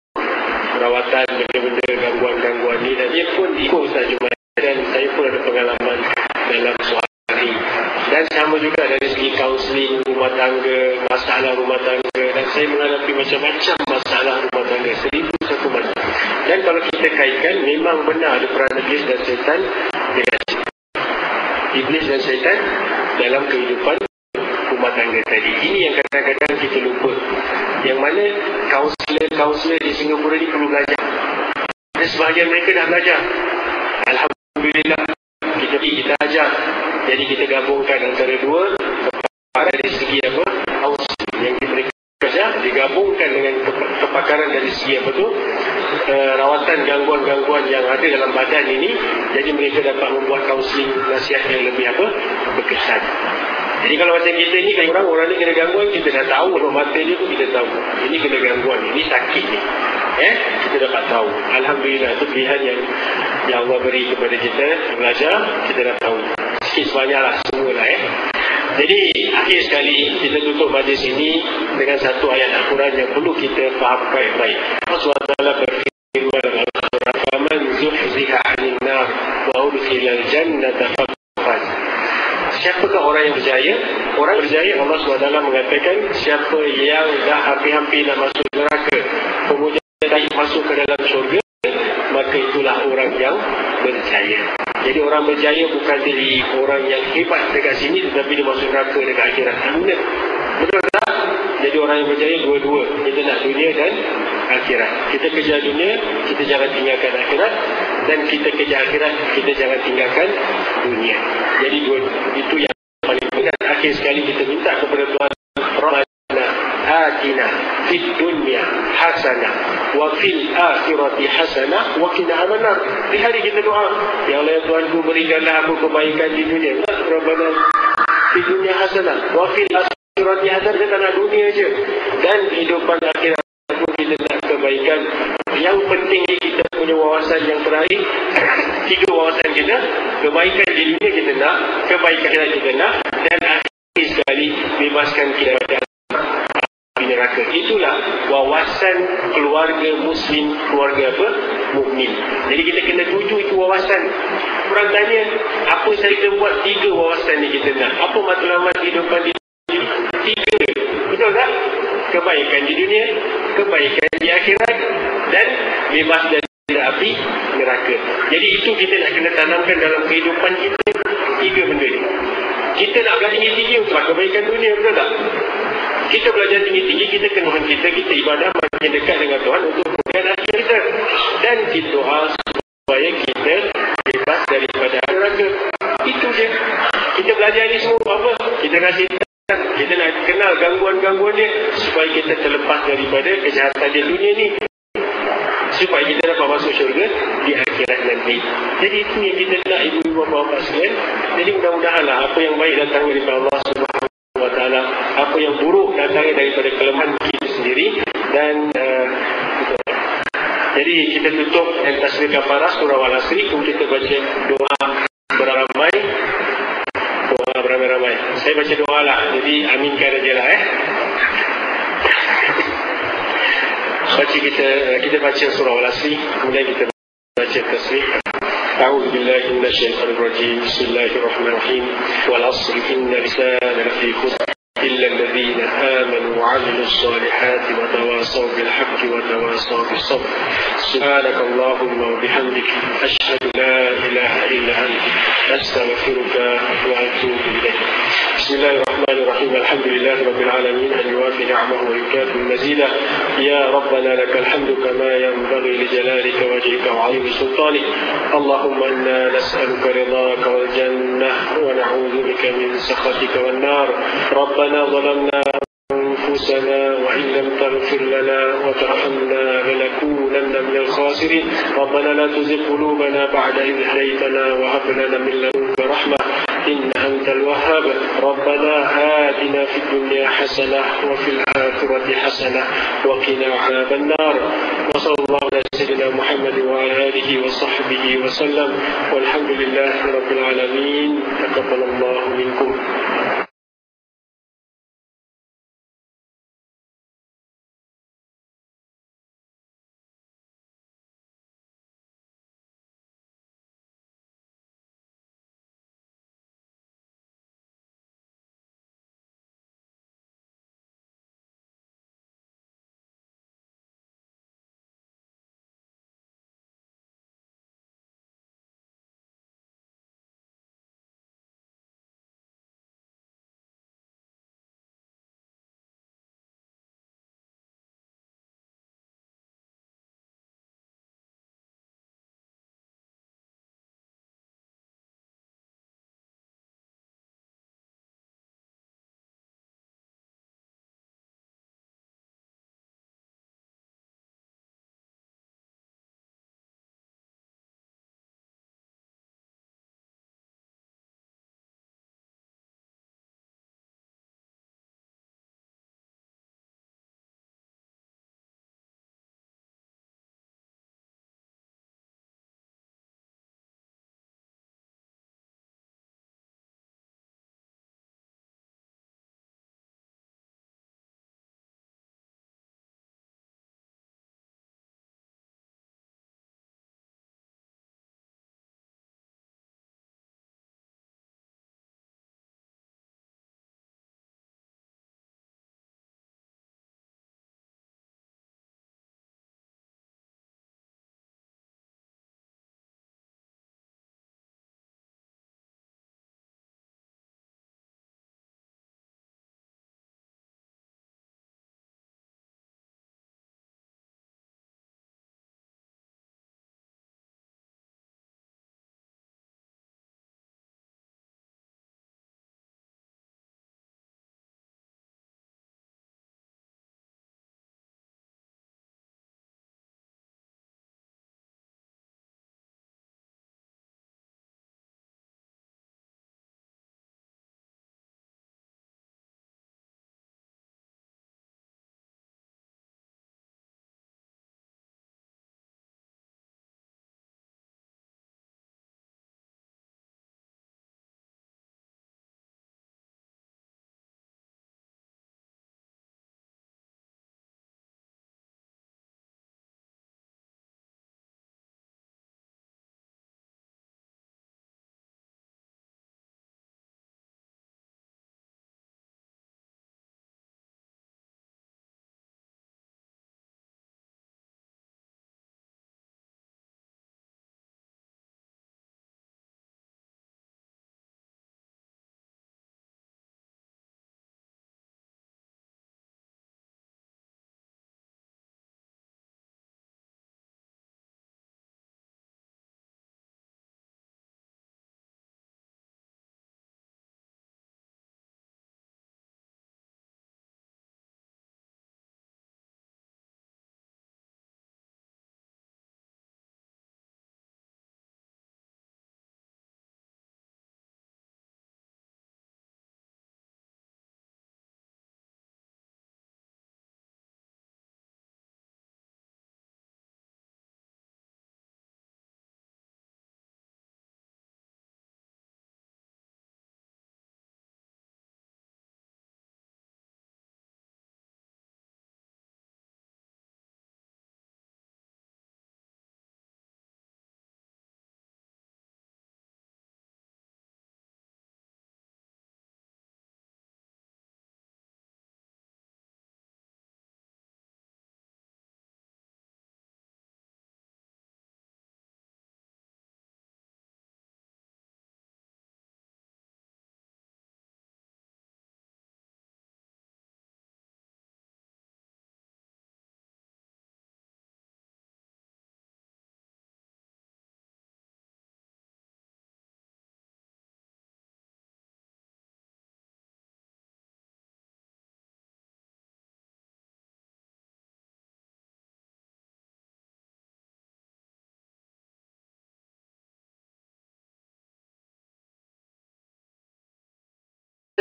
perawatan benda-benda gangguan-gangguan ni, dan dia pun ikut Ustaz Jumadi. Dan saya pun ada pengalaman dalam soal ini. Dan sama juga dari segi kaunseling rumah tangga, masalah rumah tangga. Dan saya menghadapi macam-macam masalah rumah tangga, 1001 macam. Dan kalau kita kaitkan, memang benar ada peran iblis dan syaitan. Iblis dan syaitan dalam kehidupan rumah tangga tadi. Ini yang kadang-kadang kita lupa. Yang mana kaunselor-kaunselor di Singapura ni perlu belajar. Dan sebahagian mereka dah belajar. Alhamdulillah. Alhamdulillah, kita ajar. Jadi kita gabungkan antara dua, dari segi apa? Yang diberikan digabungkan dengan kepakaran dari segi apa tu, rawatan gangguan-gangguan yang ada dalam badan ini. Jadi mereka dapat membuat kaunseling nasihat yang lebih apa? Berkesan. Jadi kalau macam kita ni, kalau orang ni kena gangguan, kita dah tahu, kalau mata dia pun kita tahu. Ini kena gangguan, ini sakit ni. Kita dapat tahu. Alhamdulillah, itu pilihan yang Allah beri kepada kita. Belajar, kita dah tahu. Sikit sebanyak lah, semua lah Jadi, akhir sekali, kita tutup majlis ini dengan satu ayat Al-Quran yang perlu kita faham baik-baik. Allah SWT berfirman Al-Azhar, "Faman zuhziha 'anil nar wa udkhilal jannata faqad." Siapakah orang yang berjaya? Orang berjaya, Allah SWT mengatakan, siapa yang dah hampir-hampir nak masuk neraka, kemudian masuk ke dalam syurga, maka itulah orang yang berjaya. Jadi orang berjaya bukan dari orang yang hebat dekat sini, tetapi dia masuk neraka dekat akhirat. Benar? Betul tak? Jadi orang yang berjaya dua-dua. Kita nak dunia dan akhirat. Kita kejar dunia, kita jangan tinggalkan akhirat. Dan kita kejar akhirat, kita jangan tinggalkan dunia. Jadi itu yang paling penting. Akhir sekali kita minta kepada Tuhan, Rabbana atina fid dunya hasanah wa fil akhirati hasanah wa qina adhaban. Di hari kita doa, ya Allah, ya Tuhanku, berikanlah aku kebaikan di dunia. Rabbana di dunia hasanah wa fil akhirati hasanah. Kita nak dunia je, dan kehidupan akhirat pun kita nak kebaikan. Yang penting kita punya wawasan yang terakhir, tiga wawasan kita: kebaikan di dunia kita nak, kebaikan akhirat kita nak, dan akhir sekali bebaskan kita dari neraka. Itulah wawasan keluarga muslim, keluarga apa? Mukmin. Jadi kita kena tuju itu wawasan. Orang tanya, apa saya kena buat? Tiga wawasan ni kita nak. Apa matlamat kehidupan di dunia? Tiga. Betul tak? Kebaikan di dunia, kebaikan di akhirat, dan bebas dari api neraka. Jadi itu kita nak kena tanamkan dalam kehidupan kita, tiga benda ni. Kita nak belajar tinggi-tinggi untuk kebaikan dunia, betul tak? Kita belajar tinggi-tinggi, kita kenuhan kita ibadah makin dekat dengan Tuhan untuk kemudian akhir kita. Dan kita doa supaya kita bebas daripada neraka. Itu je. Kita belajar ini semua apa? Kita nasihatkan, kita nak kenal gangguan-gangguan dia supaya kita terlepas daripada kejahatan di dunia ni, supaya kita dapat masuk syurga di akhirat nanti. Jadi itu yang kita nak, ibu-ibu bapa sekalian. Jadi mudah-mudahanlah apa yang baik datang daripada Allah Subhanahu wa Taala, apa yang buruk datangnya daripada kelemahan kita sendiri. Dan jadi kita tutup dengan tasbih kafarah surah Al-Asri, kemudian kita baca doa beramai-ramai. Doa beramai-ramai. Saya baca doa lah. Jadi aminkan aja lah Kita baca surah Al-Asri, kemudian kita baca tasbih. أعوذ بالله من الشيطان الرجيم. بسم الله الرحمن الرحيم. والعصر إن الإنسان لفي خسر إلا الذين آمنوا وعملوا الصالحات وتواصوا بالحق وتواصوا بالصبر. سبحانك اللهم وبحمدك أشهد لا إله إلا أنت أستغفرك وأتوب إليك. بسم الله الرحمن الرحيم. الحمد لله رب العالمين أن يوافي نعمه ويكافئ مزيده. يا ربنا لك الحمد كما ينبغي لجلالك وجهك وعظيم سلطانك. اللهم إنا نسألك رضاك والجنة ونعوذ بك من سخطك والنار. ربنا ظلمنا أنفسنا وإن لم تغفر لنا وترحمنا لنكونن من الخاسرين. ربنا لا تزغ قلوبنا بعد إذ هديتنا وهب لنا من لدنك رحمة إنك أنت الوهاب. ربنا آتنا في الدنيا حسنة وفي الآخرة حسنة وقنا عذاب النار. وصلى الله على سيدنا محمد وعلى آله وصحبه وسلم. والحمد لله رب العالمين. تقبل الله منكم.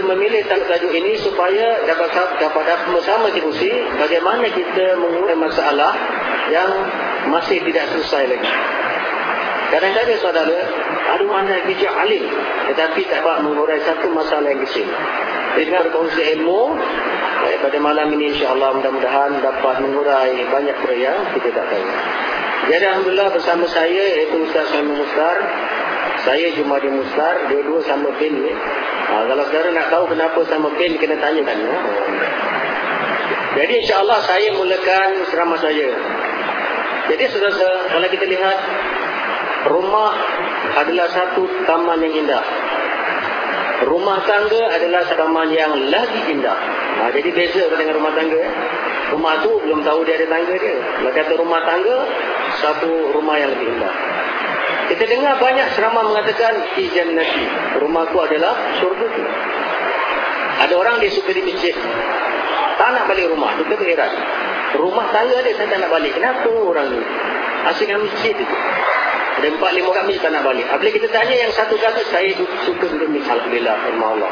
memilih tajuk ini supaya dapat bersama diskusi bagaimana kita mengurai masalah yang masih tidak selesai lagi. Kadang-kadang saudara, ada anda bijak alim tetapi tak dapat mengurai satu masalah yang kecil. Dengan berkongsi ilmu pada malam ini insya-Allah mudah-mudahan dapat mengurai banyak perkara yang kita tak tahu. Jadi alhamdulillah bersama saya iaitu Ustaz Shamsuri Mustar, saya Jumadi Mustar, dua-dua sama bin ni. Kalau saudara nak tahu kenapa sama bin, kena tanyakan ya. Jadi insya-Allah saya mulakan ceramah saya. Jadi saudara, kalau kita lihat, rumah adalah satu taman yang indah. Rumah tangga adalah satu taman yang lagi indah. Jadi beza dengan rumah tangga. Rumah tu belum tahu dia ada tangga dia. Kalau kata rumah tangga, satu rumah yang lebih indah. Kita dengar banyak ceramah mengatakan fi jannati, rumahku adalah syurga. Ada orang dia suka di masjid, tak nak balik rumah, dia terheran. Rumah tangga dia, saya tak nak balik. Kenapa orang ni? Asyik dengan masjid itu. Ada 4-5 orang masjid tak nak balik. Apabila kita tanya yang satu kata, saya suka duduk masjid, alhamdulillah, Allah.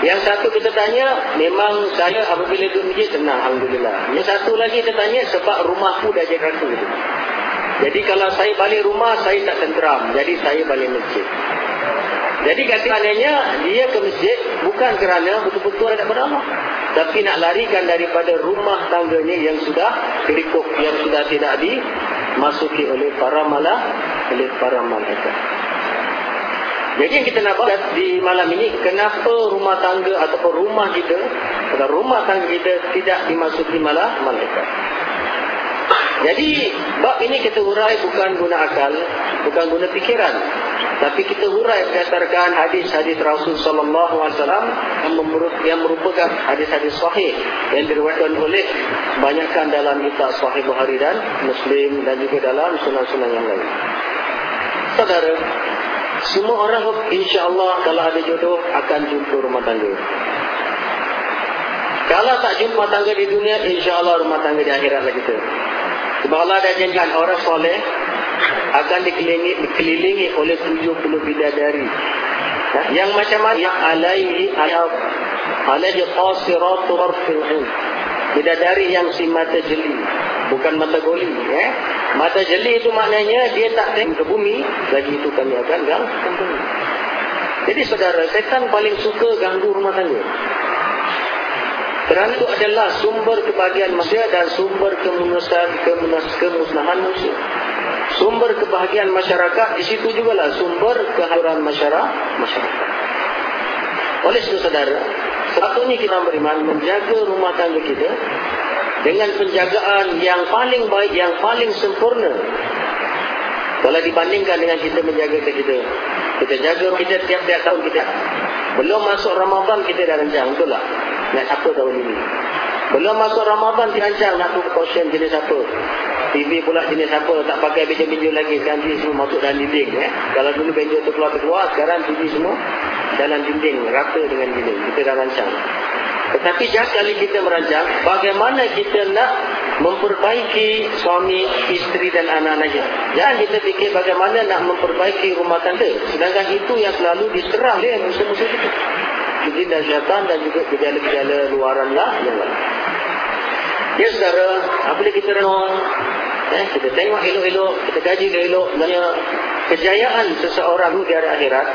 Yang satu kita tanya, memang saya apabila duduk masjid tenang, alhamdulillah. Yang satu lagi kita tanya, sebab rumahku dah jadi ratu itu. Jadi kalau saya balik rumah, saya tak tenteram. Jadi saya balik masjid. Jadi katanya dia ke masjid bukan kerana betul-betul ada beramal, tapi nak larikan daripada rumah tangganya yang sudah kerikup, yang sudah tidak dimasuki oleh para malaikat. Jadi yang kita nak bahas di malam ini, kenapa rumah tangga ataupun rumah kita atau rumah tangga kita tidak dimasuki malaikat. Jadi bab ini kita hurai bukan guna akal, bukan guna fikiran, tapi kita hurai berdasarkan hadis-hadis Rasul sallallahu alaihi wasallam yang merupakan hadis-hadis sahih yang diriwayatkan oleh kebanyakan dalam kitab Sahih Bukhari dan Muslim dan juga dalam sunan-sunan yang lain. Saudara, semua orang insya-Allah kalau ada jodoh akan jumpa rumah tangga. Kalau tak jumpa rumah tangga di dunia, insya-Allah rumah tangga di akhirat lagi tu. Sebab Allah dah janjikan orang soleh akan dikelilingi oleh 70 bidadari. Yang macam mana? Yang alaihi qasiratu arfil ain. Bidadari yang si mata jeli, bukan mata goli. Mata jeli itu maknanya dia tak tengok ke bumi, lagi itu kami akan ganggu. Jadi saudara, setan paling suka ganggu rumah tangga. Kerana itu adalah sumber kebahagiaan manusia dan sumber kemusnahan manusia. Sumber kebahagiaan masyarakat, di situ jugalah sumber kehancuran masyarakat. Oleh itu saudara, sepatutnya kita beriman menjaga rumah tangga kita dengan penjagaan yang paling baik, yang paling sempurna. Kalau dibandingkan dengan kita menjaga kita jaga kita tiap-tiap tahun kita. Belum masuk Ramadan kita dah rancang, betul tak? Nak apa tahun ini? Belum masuk Ramadan kita rancang nak buka caution jenis apa? TV pula jenis apa? Tak pakai benjol-benjol lagi, sekarang TV semua masuk dalam dinding. Kalau dulu benjol tu keluar, sekarang TV semua dalam dinding, rata dengan dinding. Kita dah rancang. Tetapi setiap kali kita merancang, bagaimana kita nak memperbaiki suami, isteri dan anak-anaknya. Jangan kita fikir bagaimana nak memperbaiki rumah tangga. Sedangkan itu yang selalu diserang oleh musuh-musuh kita. Jin dan syaitan dan juga gejala-gejala luaranlah yang lain. Ya saudara, apabila kita renung, kita tengok elok-elok, kita kaji elok-elok. Kejayaan seseorang di hari akhirat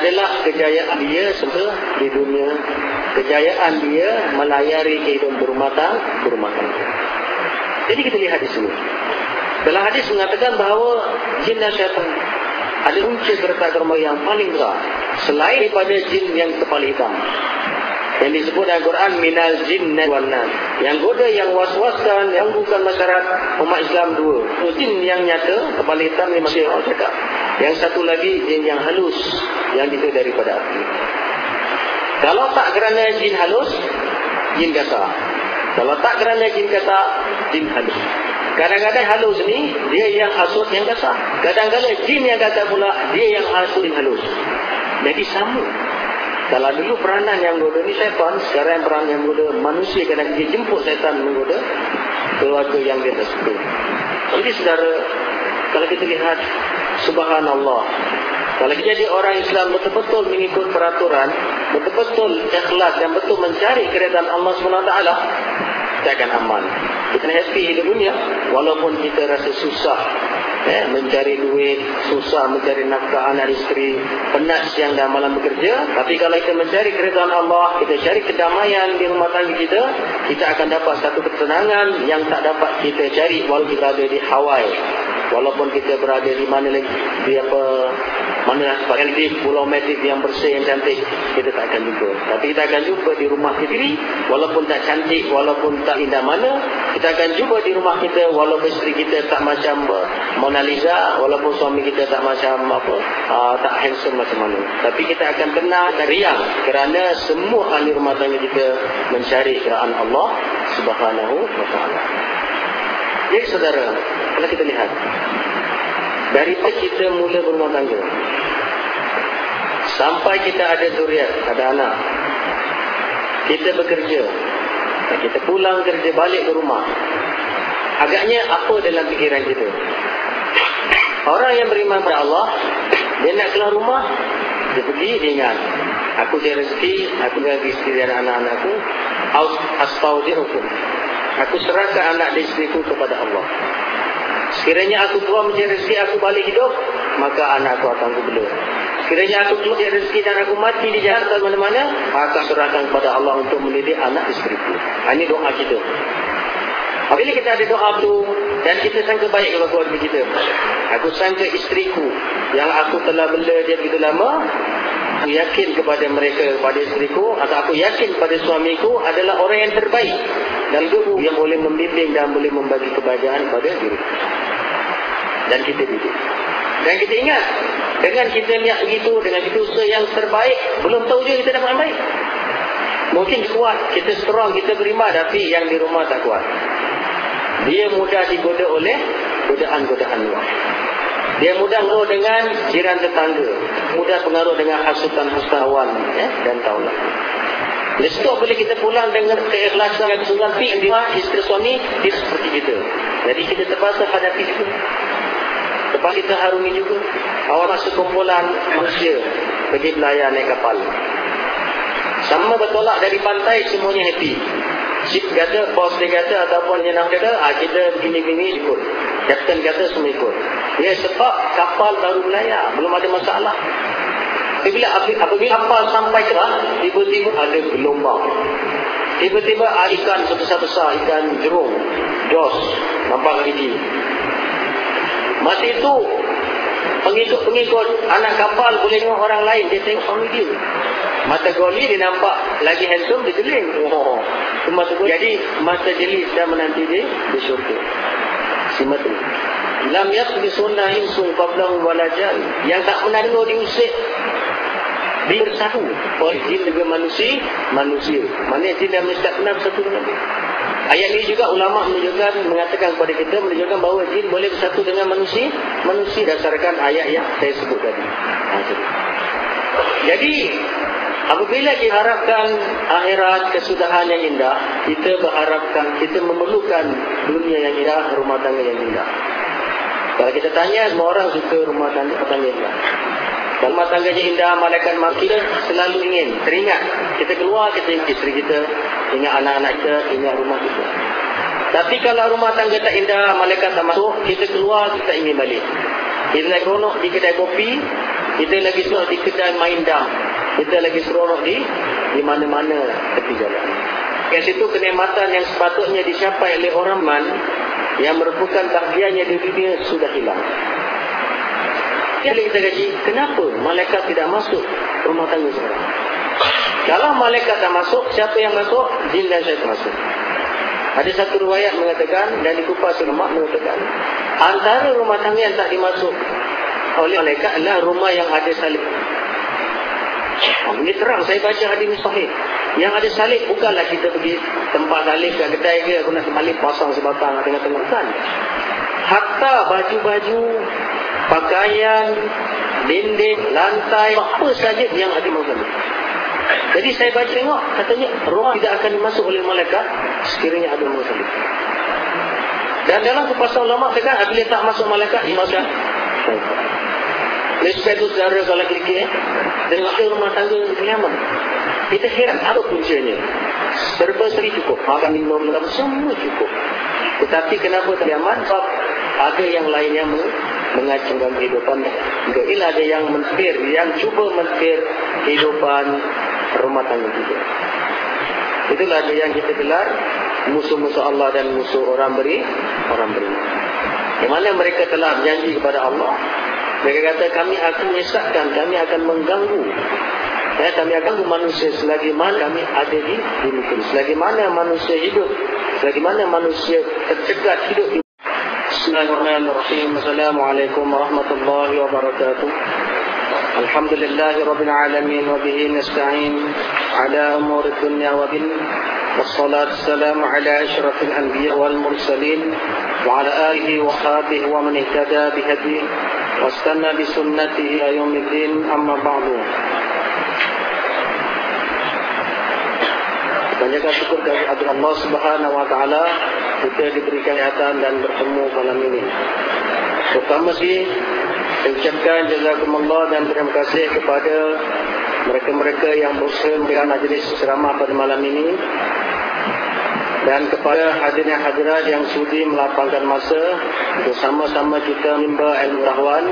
adalah kejayaan dia semasa di dunia. Kejayaan dia melayari kehidupan berumah tangga. Jadi kita lihat di sini. Dalam hadis mengatakan bahawa jin dan syaitan ada unsur serta karma yang paling besar selain daripada jin yang kepala hitam. Yang disebut dalam Quran minal jinni wan nas. Yang goda, yang waswaskan, yang bukan masyarakat umat Islam dua. Jin yang nyata, kepala hitam ni masih orang cakap. Yang satu lagi jin yang halus, yang itu daripada api. Kalau tak kerana jin halus, jin kasar. Kalau tak kerana jin kasar, jin halus. Kadang-kadang halus ni, dia yang hasut yang kasar. Kadang-kadang jin yang kasar pula, dia yang hasut yang halus. Jadi sama. Kalau dulu peranan yang menggoda ni setan, sekarang peranan yang menggoda manusia. Kadang-kadang dia jemput setan menggoda keluarga yang dia tak suka. Jadi saudara, kalau kita lihat, subhanallah, Kalau jadi orang Islam betul-betul mengikut peraturan, betul-betul ikhlas dan betul mencari keridhaan Allah SWT, kita akan aman. Kita happy hidup dunia, walaupun kita rasa susah, mencari duit, susah mencari nafkah anak isteri, penat siang dan malam bekerja. Tapi kalau kita mencari keridhaan Allah, kita cari kedamaian di rumah tangga kita, kita akan dapat satu ketenangan yang tak dapat kita cari walaupun kita ada di Hawaii, walaupun kita berada di mana lagi, di apa, mana Maldives, pulau Maldives yang bersih, yang cantik, kita tak akan jumpa. Tapi kita akan jumpa di rumah sendiri, walaupun tak cantik, walaupun tak indah mana, kita akan jumpa di rumah kita, walaupun isteri kita tak macam Mona Lisa, walaupun suami kita tak macam apa, tak handsome macam mana, tapi kita akan tenang dan riang kerana semua ahli rumah tangga kita mencari keridhaan Allah Subhanahu wa Ta'ala. Jadi saudara, kalau kita lihat daripada kita mula berumah tangga sampai kita ada zuriat, ada anak, kita bekerja, kita pulang kerja balik ke rumah, agaknya apa dalam pikiran kita? Orang yang beriman kepada Allah, dia nak keluar rumah, dia pergi, dia ingat, aku cari rezeki, aku cari rezeki dari anak-anakku, astaudirukum, aku serahkan anak dan istriku kepada Allah. Sekiranya aku keluar mencari rezeki, aku balik hidup, maka anakku akan aku bela. Sekiranya aku keluar mencari rezeki dan aku mati di jalan atau mana-mana, maka serahkan kepada Allah untuk mendidik anak istriku. Ini doa kita. Apabila kita ada doa itu dan kita sangka baik kepada keluarga kita, aku sangka istriku yang aku telah bela dia begitu lama, aku yakin kepada mereka, kepada istriku, atau aku yakin kepada suamiku adalah orang yang terbaik dan guru yang boleh membimbing dan boleh membagi kebahagiaan kepada diri. Dan kita didik, dan kita ingat, dengan kita niat begitu, dengan kita usaha yang terbaik, belum tahu je kita dapat yang baik. Mungkin kuat, kita strong, kita beriman, tapi yang di rumah tak kuat. Dia mudah digoda oleh godaan-godaan luar. Dia mudah pengaruh dengan jiran tetangga, mudah pengaruh dengan hasutan-hasutan awan dan taulan. Lepas boleh kita pulang dengan keikhlasan dan kesulitan di rumah isteri suami, dia seperti kita. Jadi kita terpaksa hadapi juga, terpaksa kita harungi juga. Awal masuk kumpulan manusia pergi belayar naik kapal, sama bertolak dari pantai, semuanya happy. Cip kata, bos dia kata, ataupun jenang kata, kita begini-begini ikut. Kapten kata, semua ikut. Ya, sebab kapal baru melayar, belum ada masalah. Apabila kapal sampai cerah, tiba-tiba ada gelombang, tiba-tiba ikan sebesar-besar, ikan jerung, dos, nampak gigi. Masa itu, pengikut-pengikut anak kapal boleh tengok orang lain, dia tengok suami dia. Mata goli dia nampak lagi handsome, dia jeling. Oh. Jadi mata jeli dan menanti dia disyukur. Simatri. Lam yaqbi sunnah insun qablahu walajal, yang tak pernah dengar diusik bersatu oleh jin dengan manusia. Maknanya jin dan manusia tak pernah bersatu dengan dia. Ayat ini juga ulama menunjukkan, mengatakan kepada kita, menunjukkan bahawa jin boleh bersatu dengan manusia berdasarkan ayat yang saya sebut tadi. Jadi apabila kita harapkan akhirat, kesudahan yang indah, kita berharapkan, kita memerlukan dunia yang indah, rumah tangga yang indah. Kalau kita tanya, semua orang suka rumah tangga indah. Dan rumah tangga yang indah, malaikat kita selalu ingin, teringat. Kita keluar, kita ingat isteri kita, ingat anak-anak kita, ingat rumah kita. Tapi kalau rumah tangga tak indah, malaikat tak masuk, kita keluar, kita ingin balik. Kita lagi seronok di kedai kopi, kita lagi seronok di kedai main dam, kita lagi seronok di mana-mana tepi jalan. Kat situ kenikmatan yang sepatutnya dicapai oleh orang yang merupakan bahagiannya di dunia sudah hilang. Jadi kita kaji, kenapa malaikat tidak masuk rumah tangga sekarang? Kalau malaikat tak masuk, siapa yang masuk? Jin dan syaitan masuk. Ada satu riwayat mengatakan, dan dikupas ulama mengatakan, antara rumah tangga yang tak dimasuk oleh malaikat adalah rumah yang ada salib. Ini terang, saya baca hadis ini sahih. Yang ada salib bukanlah kita pergi tempat salib kat kedai ke, aku nak salib pasang sebatang tengah-tengah, kan? Hatta baju-baju, pakaian, dinding, lantai, apa saja yang ada masalah. Jadi saya baca tengok, katanya rumah tidak akan dimasuk oleh malaikat sekiranya ada masalah. Dan dalam kupasan ulama, saya kata, apabila tak masuk malaikat, dimasukkan. Listrik itu darah kalau kliknya, dan wakil rumah tangga yang nyaman. Kita heran apa kuncinya. Serba seri cukup, makan minum semua cukup. Tetapi kenapa tidak manfaat? Ada yang lainnya mengacungkan kehidupan. Mungkin ada yang mentir, yang cuba mentir kehidupan rumah tangga kita. Itulah yang kita gelar musuh-musuh Allah dan musuh orang beri. Di mana mereka telah janji kepada Allah. Mereka kata kami akan menyesatkan, kami akan mengganggu. Ya, kami akan mengganggu manusia selagi mana kami ada di bumi ini. Selagi mana manusia hidup, selagi mana manusia tercegat hidup di bumi. Bismillahirrahmanirrahim. Assalamualaikum warahmatullahi wabarakatuh. الحمد لله رب العالمين وبه نستعين على أمور الدنيا والدين والصلاة والسلام على أشرف الأنبياء والمرسلين وعلى آله وصحبه ومن اهتدى بهديه واستنى بسنته إلى يوم الدين أما بعد. Banyak syukur kepada Allah Subhanahu wa taala kita diberikan kesempatan dan bertemu malam ini. Terutama sih saya ucapkan jazakumullah dan terima kasih kepada mereka-mereka yang berusaha memberikan majlis ceramah pada malam ini dan kepada hadirin hadirat yang sudi melapangkan masa untuk sama-sama kita menimba ilmu pengetahuan.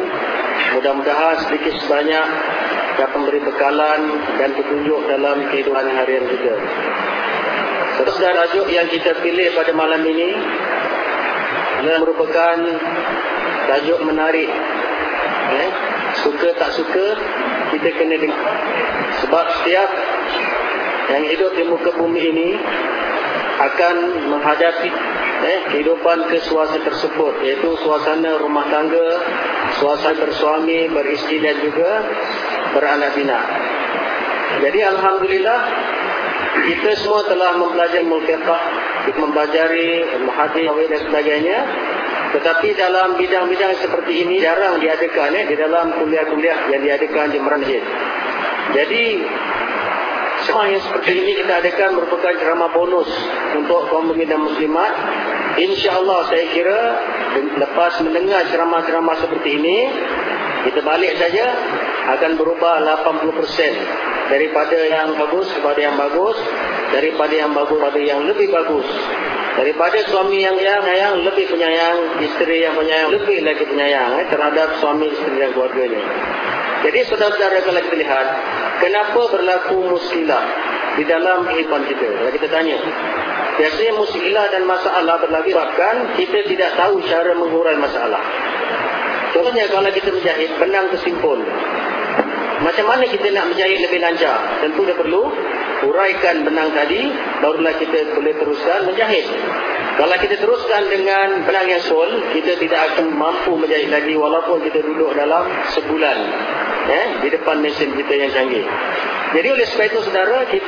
Mudah-mudahan sedikit sebanyak dapat memberi bekalan dan petunjuk dalam kehidupan harian kita. Serta tajuk yang kita pilih pada malam ini merupakan tajuk menarik. Suka tak suka kita kena dengar. Sebab setiap yang hidup di muka bumi ini akan menghadapi kehidupan kesuasaan tersebut, iaitu suasana rumah tangga, suasana bersuami, beristeri dan juga beranak pinak. Jadi alhamdulillah kita semua telah mempelajari mulkiqah, mempelajari hadis dan sebagainya. Tetapi dalam bidang-bidang seperti ini jarang diadakan di dalam kuliah-kuliah yang diadakan di Meranjit. Jadi semua yang seperti ini kita adakan merupakan ceramah bonus untuk kaum muslimin dan muslimat. InsyaAllah saya kira lepas mendengar ceramah-ceramah seperti ini, kita balik saja akan berubah 80% daripada yang bagus kepada yang bagus, daripada yang bagus kepada yang lebih bagus. Daripada suami yang penyayang, lebih penyayang, isteri yang penyayang, lebih lagi penyayang terhadap suami, isteri dan keluarganya. Jadi saudara-saudara kalau kita lihat, kenapa berlaku muskilah di dalam kehidupan kita? Kalau kita tanya, biasanya muskilah dan masalah berlaku bahkan kita tidak tahu cara mengurai masalah. Contohnya kalau kita menjahit benang kesimpul, macam mana kita nak menjahit lebih lancar? Tentu dia perlu uraikan benang tadi, barulah kita boleh teruskan menjahit. Kalau kita teruskan dengan benang yang sol, kita tidak akan mampu menjahit lagi walaupun kita duduk dalam sebulan di depan mesin kita yang canggih. Jadi oleh sebab itu saudara, kita